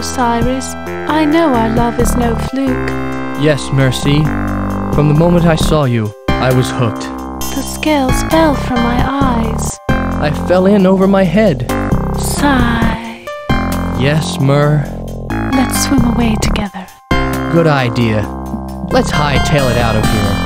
Oh, Cyrus, I know our love is no fluke. Yes, Mercy. From the moment I saw you, I was hooked. The scales fell from my eyes. I fell in over my head. Sigh. Yes, Mer. Let's swim away together. Good idea. Let's hightail it out of here.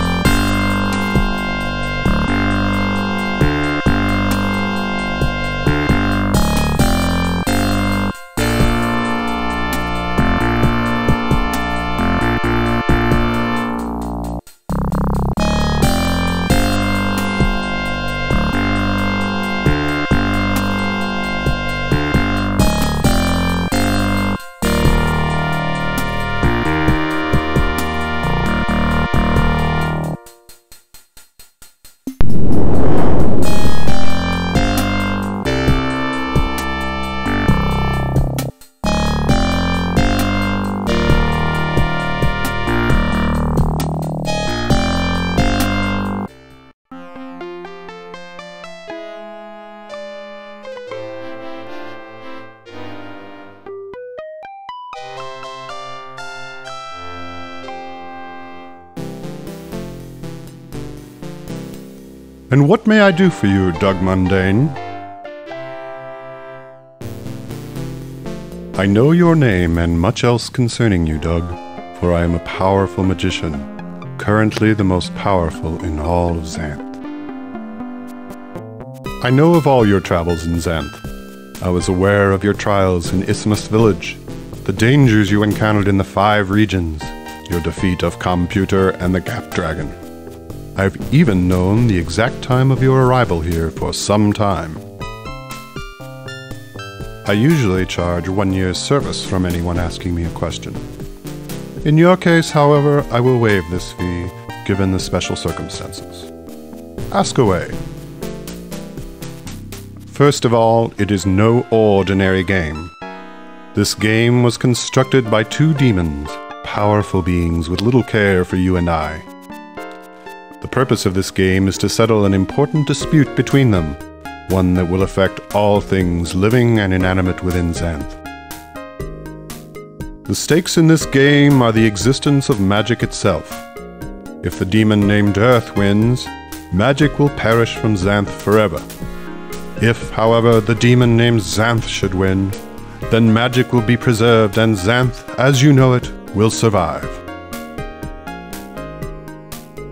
And what may I do for you, Doug Mundane? I know your name and much else concerning you, Doug, for I am a powerful magician, currently the most powerful in all of Xanth. I know of all your travels in Xanth. I was aware of your trials in Isthmus Village, the dangers you encountered in the five regions, your defeat of Com-Pewter and the Gap Dragon. I've even known the exact time of your arrival here for some time. I usually charge one year's service from anyone asking me a question. In your case, however, I will waive this fee, given the special circumstances. Ask away. First of all, it is no ordinary game. This game was constructed by two demons, powerful beings with little care for you and I. The purpose of this game is to settle an important dispute between them, one that will affect all things living and inanimate within Xanth. The stakes in this game are the existence of magic itself. If the demon named Earth wins, magic will perish from Xanth forever. If, however, the demon named Xanth should win, then magic will be preserved and Xanth, as you know it, will survive.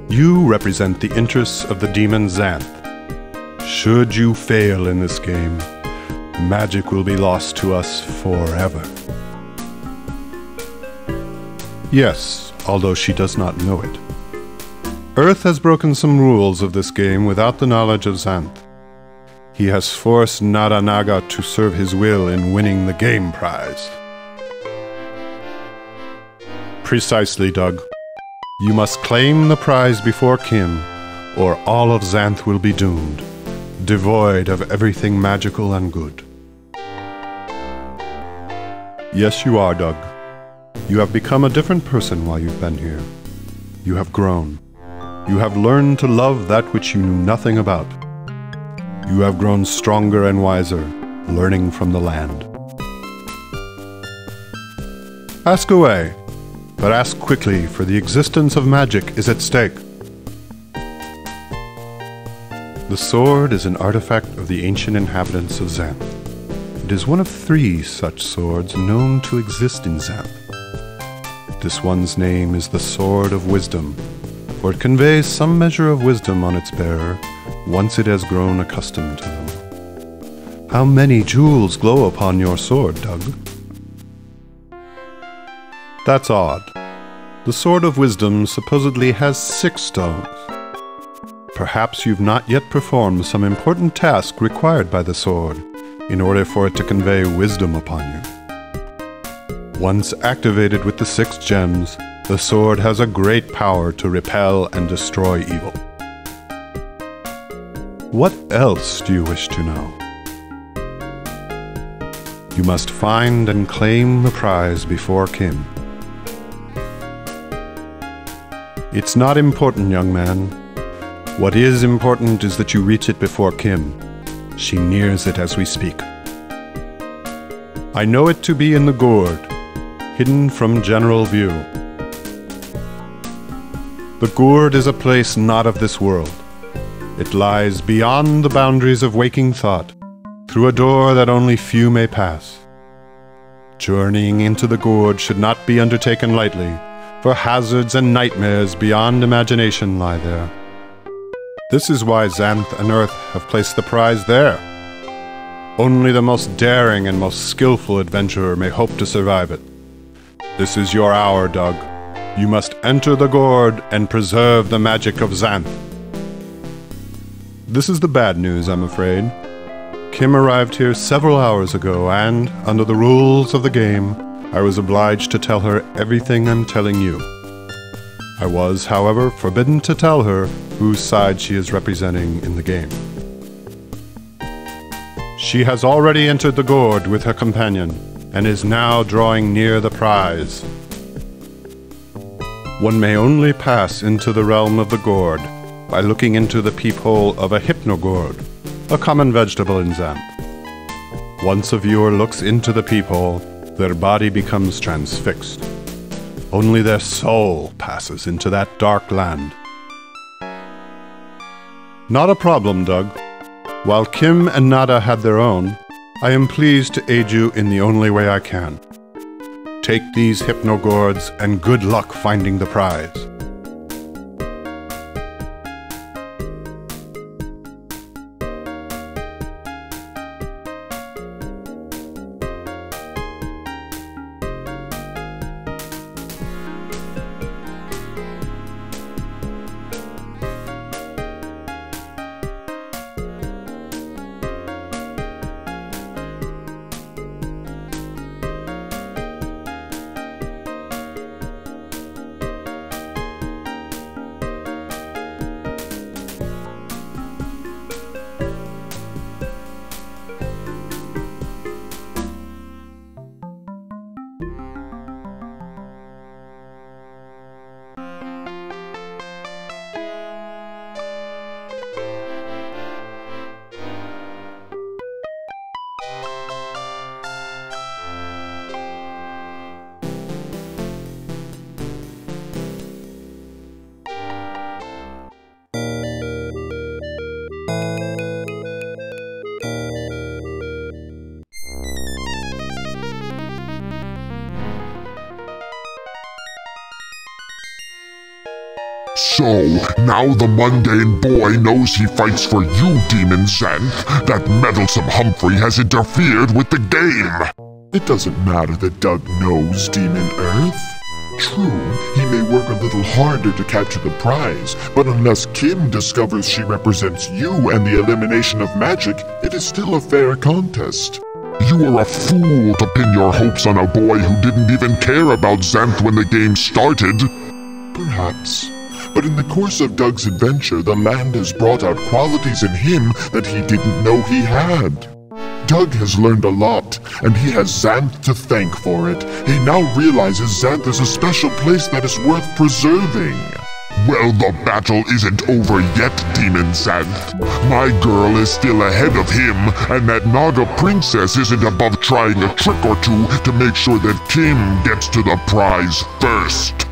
You represent the interests of the demon Xanth. Should you fail in this game, magic will be lost to us forever. Yes, although she does not know it. Earth has broken some rules of this game without the knowledge of Xanth. He has forced Nada Naga to serve his will in winning the game prize. Precisely, Doug. You must claim the prize before Kim, or all of Xanth will be doomed, devoid of everything magical and good. Yes, you are, Doug. You have become a different person while you've been here. You have grown. You have learned to love that which you knew nothing about. You have grown stronger and wiser, learning from the land. Ask away. But ask quickly, for the existence of magic is at stake. The sword is an artifact of the ancient inhabitants of Xanth. It is one of three such swords known to exist in Xanth. This one's name is the Sword of Wisdom, for it conveys some measure of wisdom on its bearer once it has grown accustomed to them. How many jewels glow upon your sword, Doug? That's odd. The Sword of Wisdom supposedly has six stones. Perhaps you've not yet performed some important task required by the sword in order for it to convey wisdom upon you. Once activated with the six gems, the sword has a great power to repel and destroy evil. What else do you wish to know? You must find and claim the prize before Kim. It's not important, young man. What is important is that you reach it before Kim. She nears it as we speak. I know it to be in the gourd, hidden from general view. The gourd is a place not of this world. It lies beyond the boundaries of waking thought, through a door that only few may pass. Journeying into the gourd should not be undertaken lightly, for hazards and nightmares beyond imagination lie there. This is why Xanth and Earth have placed the prize there. Only the most daring and most skillful adventurer may hope to survive it. This is your hour, Doug. You must enter the gourd and preserve the magic of Xanth. This is the bad news, I'm afraid. Kim arrived here several hours ago, and, under the rules of the game, I was obliged to tell her everything I'm telling you. I was, however, forbidden to tell her whose side she is representing in the game. She has already entered the gourd with her companion, and is now drawing near the prize. One may only pass into the realm of the gourd by looking into the peephole of a hypnogourd, a common vegetable in Xanth. Once a viewer looks into the peephole, their body becomes transfixed. Only their soul passes into that dark land. Not a problem, Doug. While Kim and Nada had their own, I am pleased to aid you in the only way I can. Take these hypnogourds and good luck finding the prize. So, now the mundane boy knows he fights for you, Demon Xanth. That meddlesome Humphrey has interfered with the game. It doesn't matter that Doug knows Demon Earth. True, he may work a little harder to capture the prize, but unless Kim discovers she represents you and the elimination of magic, it is still a fair contest. You are a fool to pin your hopes on a boy who didn't even care about Xanth when the game started. Perhaps. But in the course of Doug's adventure, the land has brought out qualities in him that he didn't know he had. Doug has learned a lot, and he has Xanth to thank for it. He now realizes Xanth is a special place that is worth preserving. Well, the battle isn't over yet, Demon Xanth. My girl is still ahead of him, and that Naga princess isn't above trying a trick or two to make sure that Kim gets to the prize first.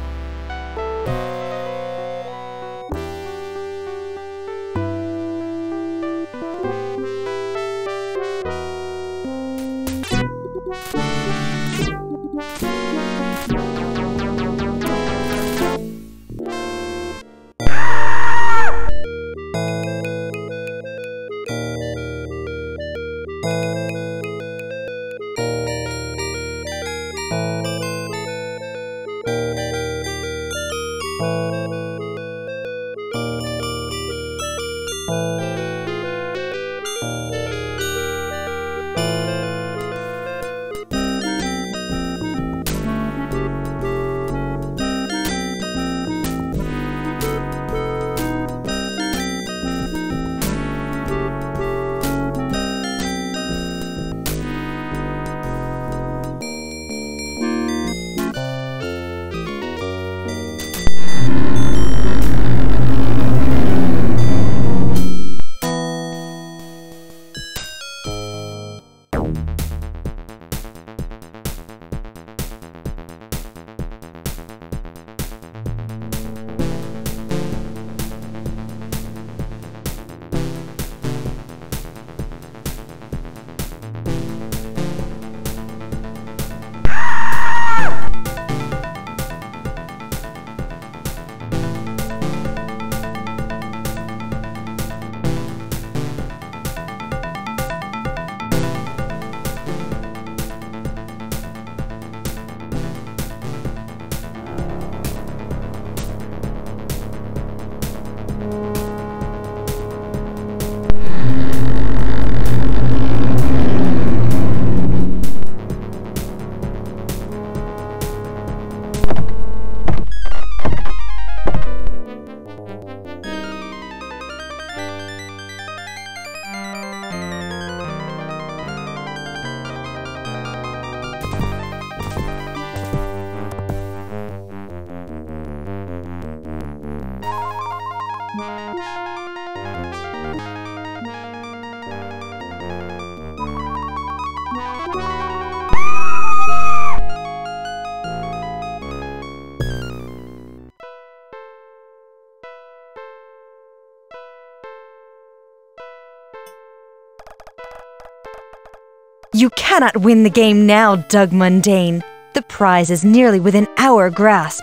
You cannot win the game now, Doug Mundane. The prize is nearly within our grasp.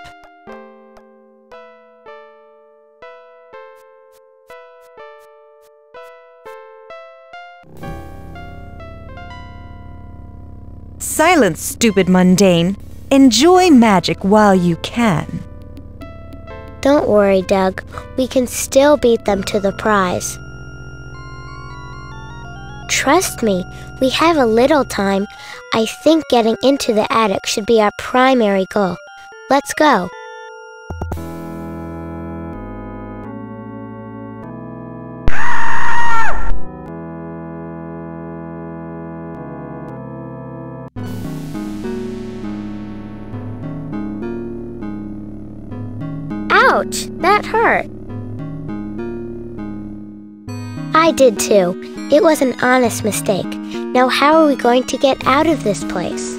Silence, stupid Mundane. Enjoy magic while you can. Don't worry, Doug. We can still beat them to the prize. Trust me, we have a little time. I think getting into the attic should be our primary goal. Let's go. Ouch! That hurt. I did too. It was an honest mistake. Now how are we going to get out of this place?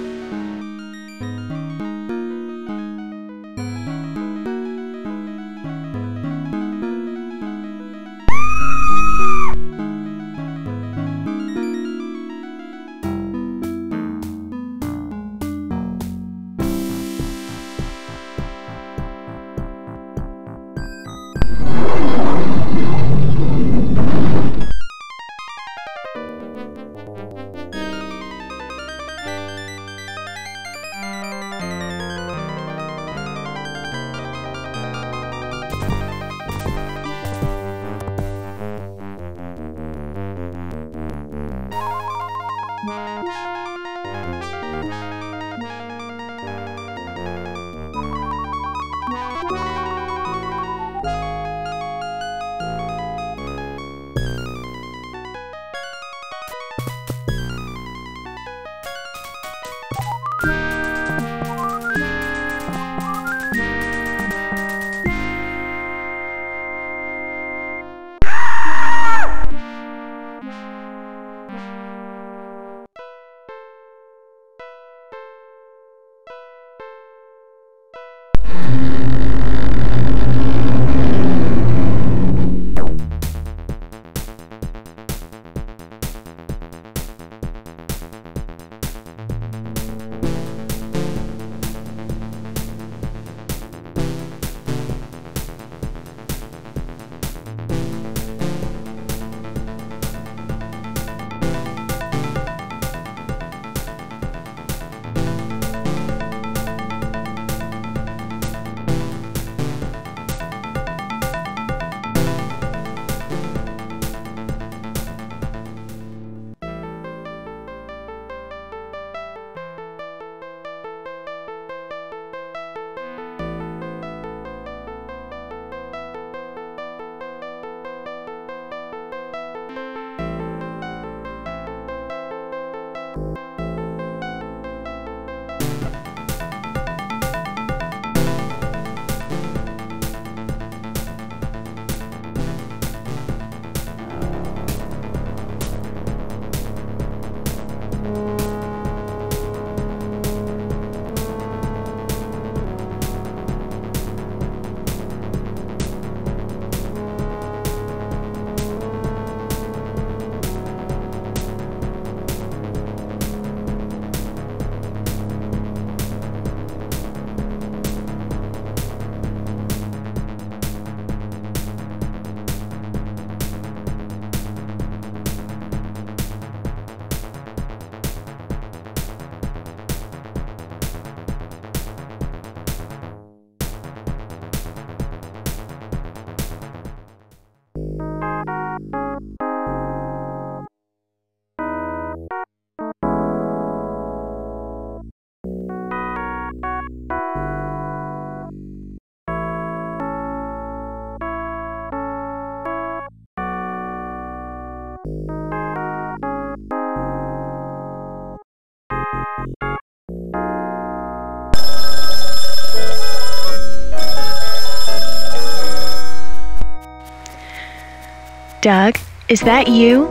Doug, is that you?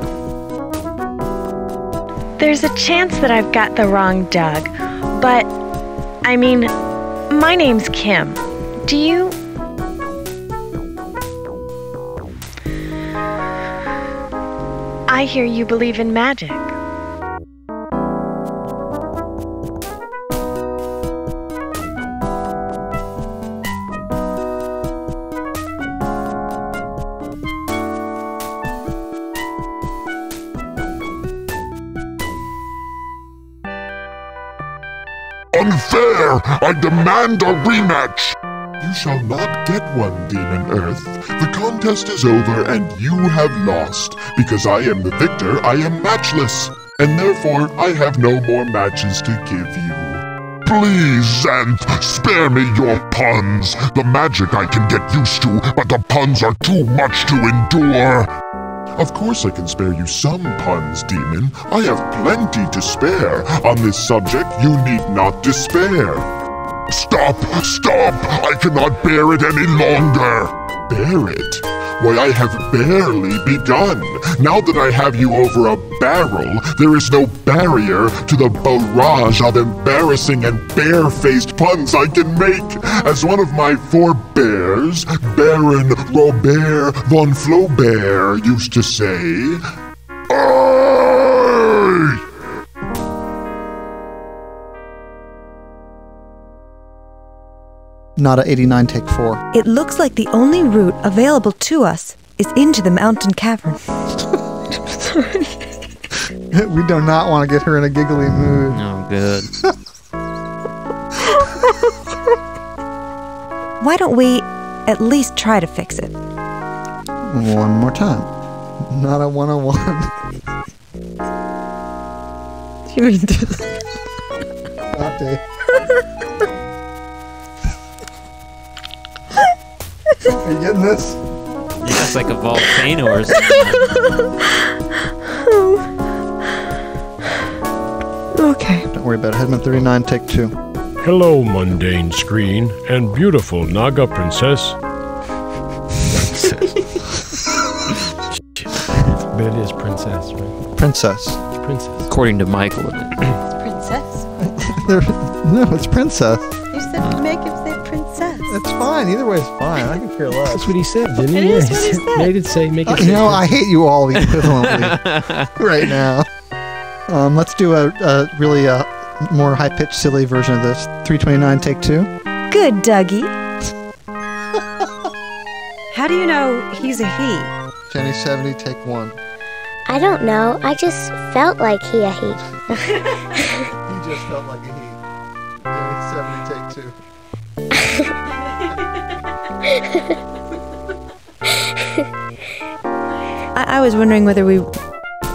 There's a chance that I've got the wrong Doug, but, I mean, my name's Kim. Do you? I hear you believe in magic. Unfair! I demand a rematch! You shall not get one, Demon Earth. The contest is over and you have lost. Because I am the victor, I am matchless. And therefore, I have no more matches to give you. Please, Xanth, spare me your puns. The magic I can get used to, but the puns are too much to endure. Of course I can spare you some puns, Demon. I have plenty to spare. On this subject, you need not despair. Stop! Stop! I cannot bear it any longer! Bear it? Why, I have barely begun. Now that I have you over a barrel, there is no barrier to the barrage of embarrassing and barefaced puns I can make. As one of my forebears, Baron Robert von Flaubert, used to say, "Aye!" Nada eighty-nine, take four. It looks like the only route available to us is into the mountain cavern. Sorry. We do not want to get her in a giggly mood. No, good. Why don't we at least try to fix it? One more time. Not a one oh one. You mean this? Latte. Are you getting this? Yeah, it's like a volcano or something. Okay. Don't worry about it. Headman thirty-nine, take two. Hello, mundane screen, and beautiful Naga princess. That's it. But it is princess, right? Princess. It's princess. According to Michael, isn't it? It's princess. No, it's princess. You said make it. It's fine. Either way is fine. I can care less. That's what he said, didn't he? It is what he said. They did say make it. You know, I hate you all equivalently right now. Um, let's do a, a really a more high-pitched, silly version of this. three twenty-nine, take two. Good, Dougie. How do you know he's a he? Jenny seventy, take one. I don't know. I just felt like he a he. He just felt like a he. Jenny seventy, take two. I, I was wondering whether we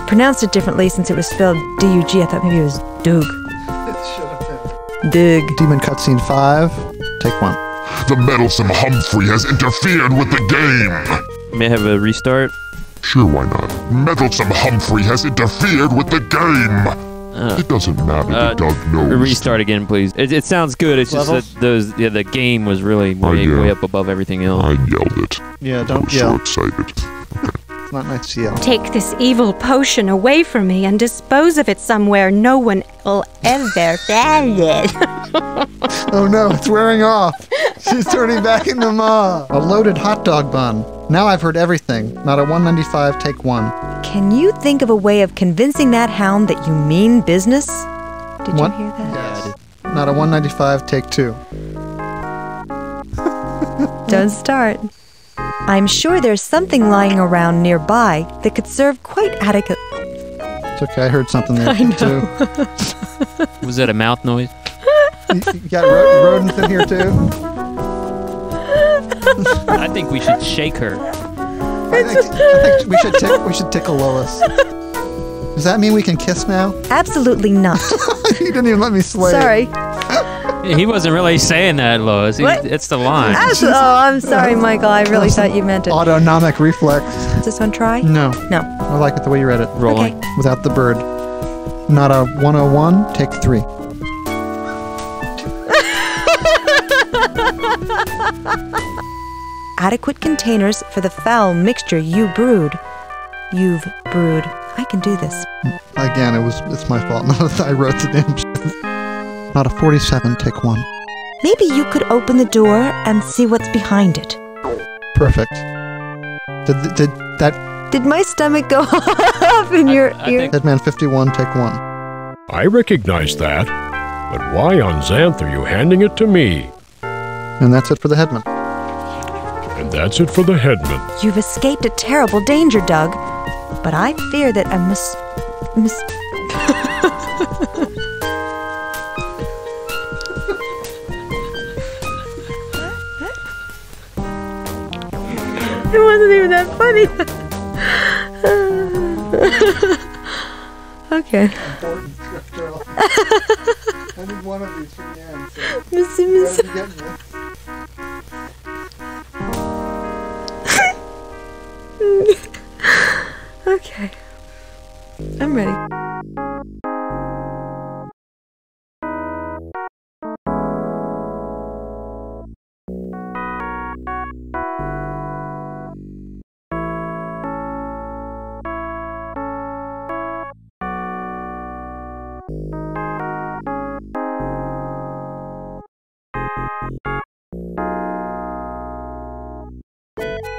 pronounced it differently since it was spelled D U G. I thought maybe it was Doug. Doug. Demon cutscene five. Take one. The meddlesome Humphrey has interfered with the game. May I have a restart? Sure, why not? Meddlesome Humphrey has interfered with the game. Uh, it doesn't matter. Uh, the Doug knows. Restart again, please. It, it sounds good. It's Levels? Just that those, yeah, the game was really way, uh, yeah. way up above everything else. I yelled it. Yeah, don't I was yell. So excited. Okay. It's not nice to yell. Take this evil potion away from me and dispose of it somewhere no one will ever find it. Oh no, it's wearing off. She's turning back into Ma. A loaded hot dog bun. Now I've heard everything. Not a one ninety-five, take one. Can you think of a way of convincing that hound that you mean business? Did what? You hear that? Yeah, not a one ninety-five, take two. Don't start. I'm sure there's something lying around nearby that could serve quite adequate. It's okay, I heard something there I know. Too. Was that a mouth noise? You, you got ro rodents in here too? I think we should shake her. I think, I think we should tick, we should tickle Lois. Does that mean we can kiss now? Absolutely not. You didn't even let me slay. Sorry. He wasn't really saying that, Lois. He, it's the line. Absol oh, I'm sorry, Michael. I really thought you meant it. Autonomic reflex. Does this one try? No. No. I like it the way you read it. Rolling. Okay. Without the bird. Not a one oh one, take three. Adequate containers for the foul mixture you brewed. you've brewed. I can do this. Again, it was it's my fault. Not I wrote the damn shit. Not a forty-seven, take one. Maybe you could open the door and see what's behind it. Perfect. Did, did that... Did my stomach go up in I, your I ear? Hitman fifty-one, take one. I recognize that. But why on Xanth are you handing it to me? And that's it for the headman. And that's it for the headman. You've escaped a terrible danger, Doug. But I fear that a mis... mis... It wasn't even that funny. Okay. I need one of these from the end, so missy, missy. You guys are getting this. Okay. I'm ready. Thank you.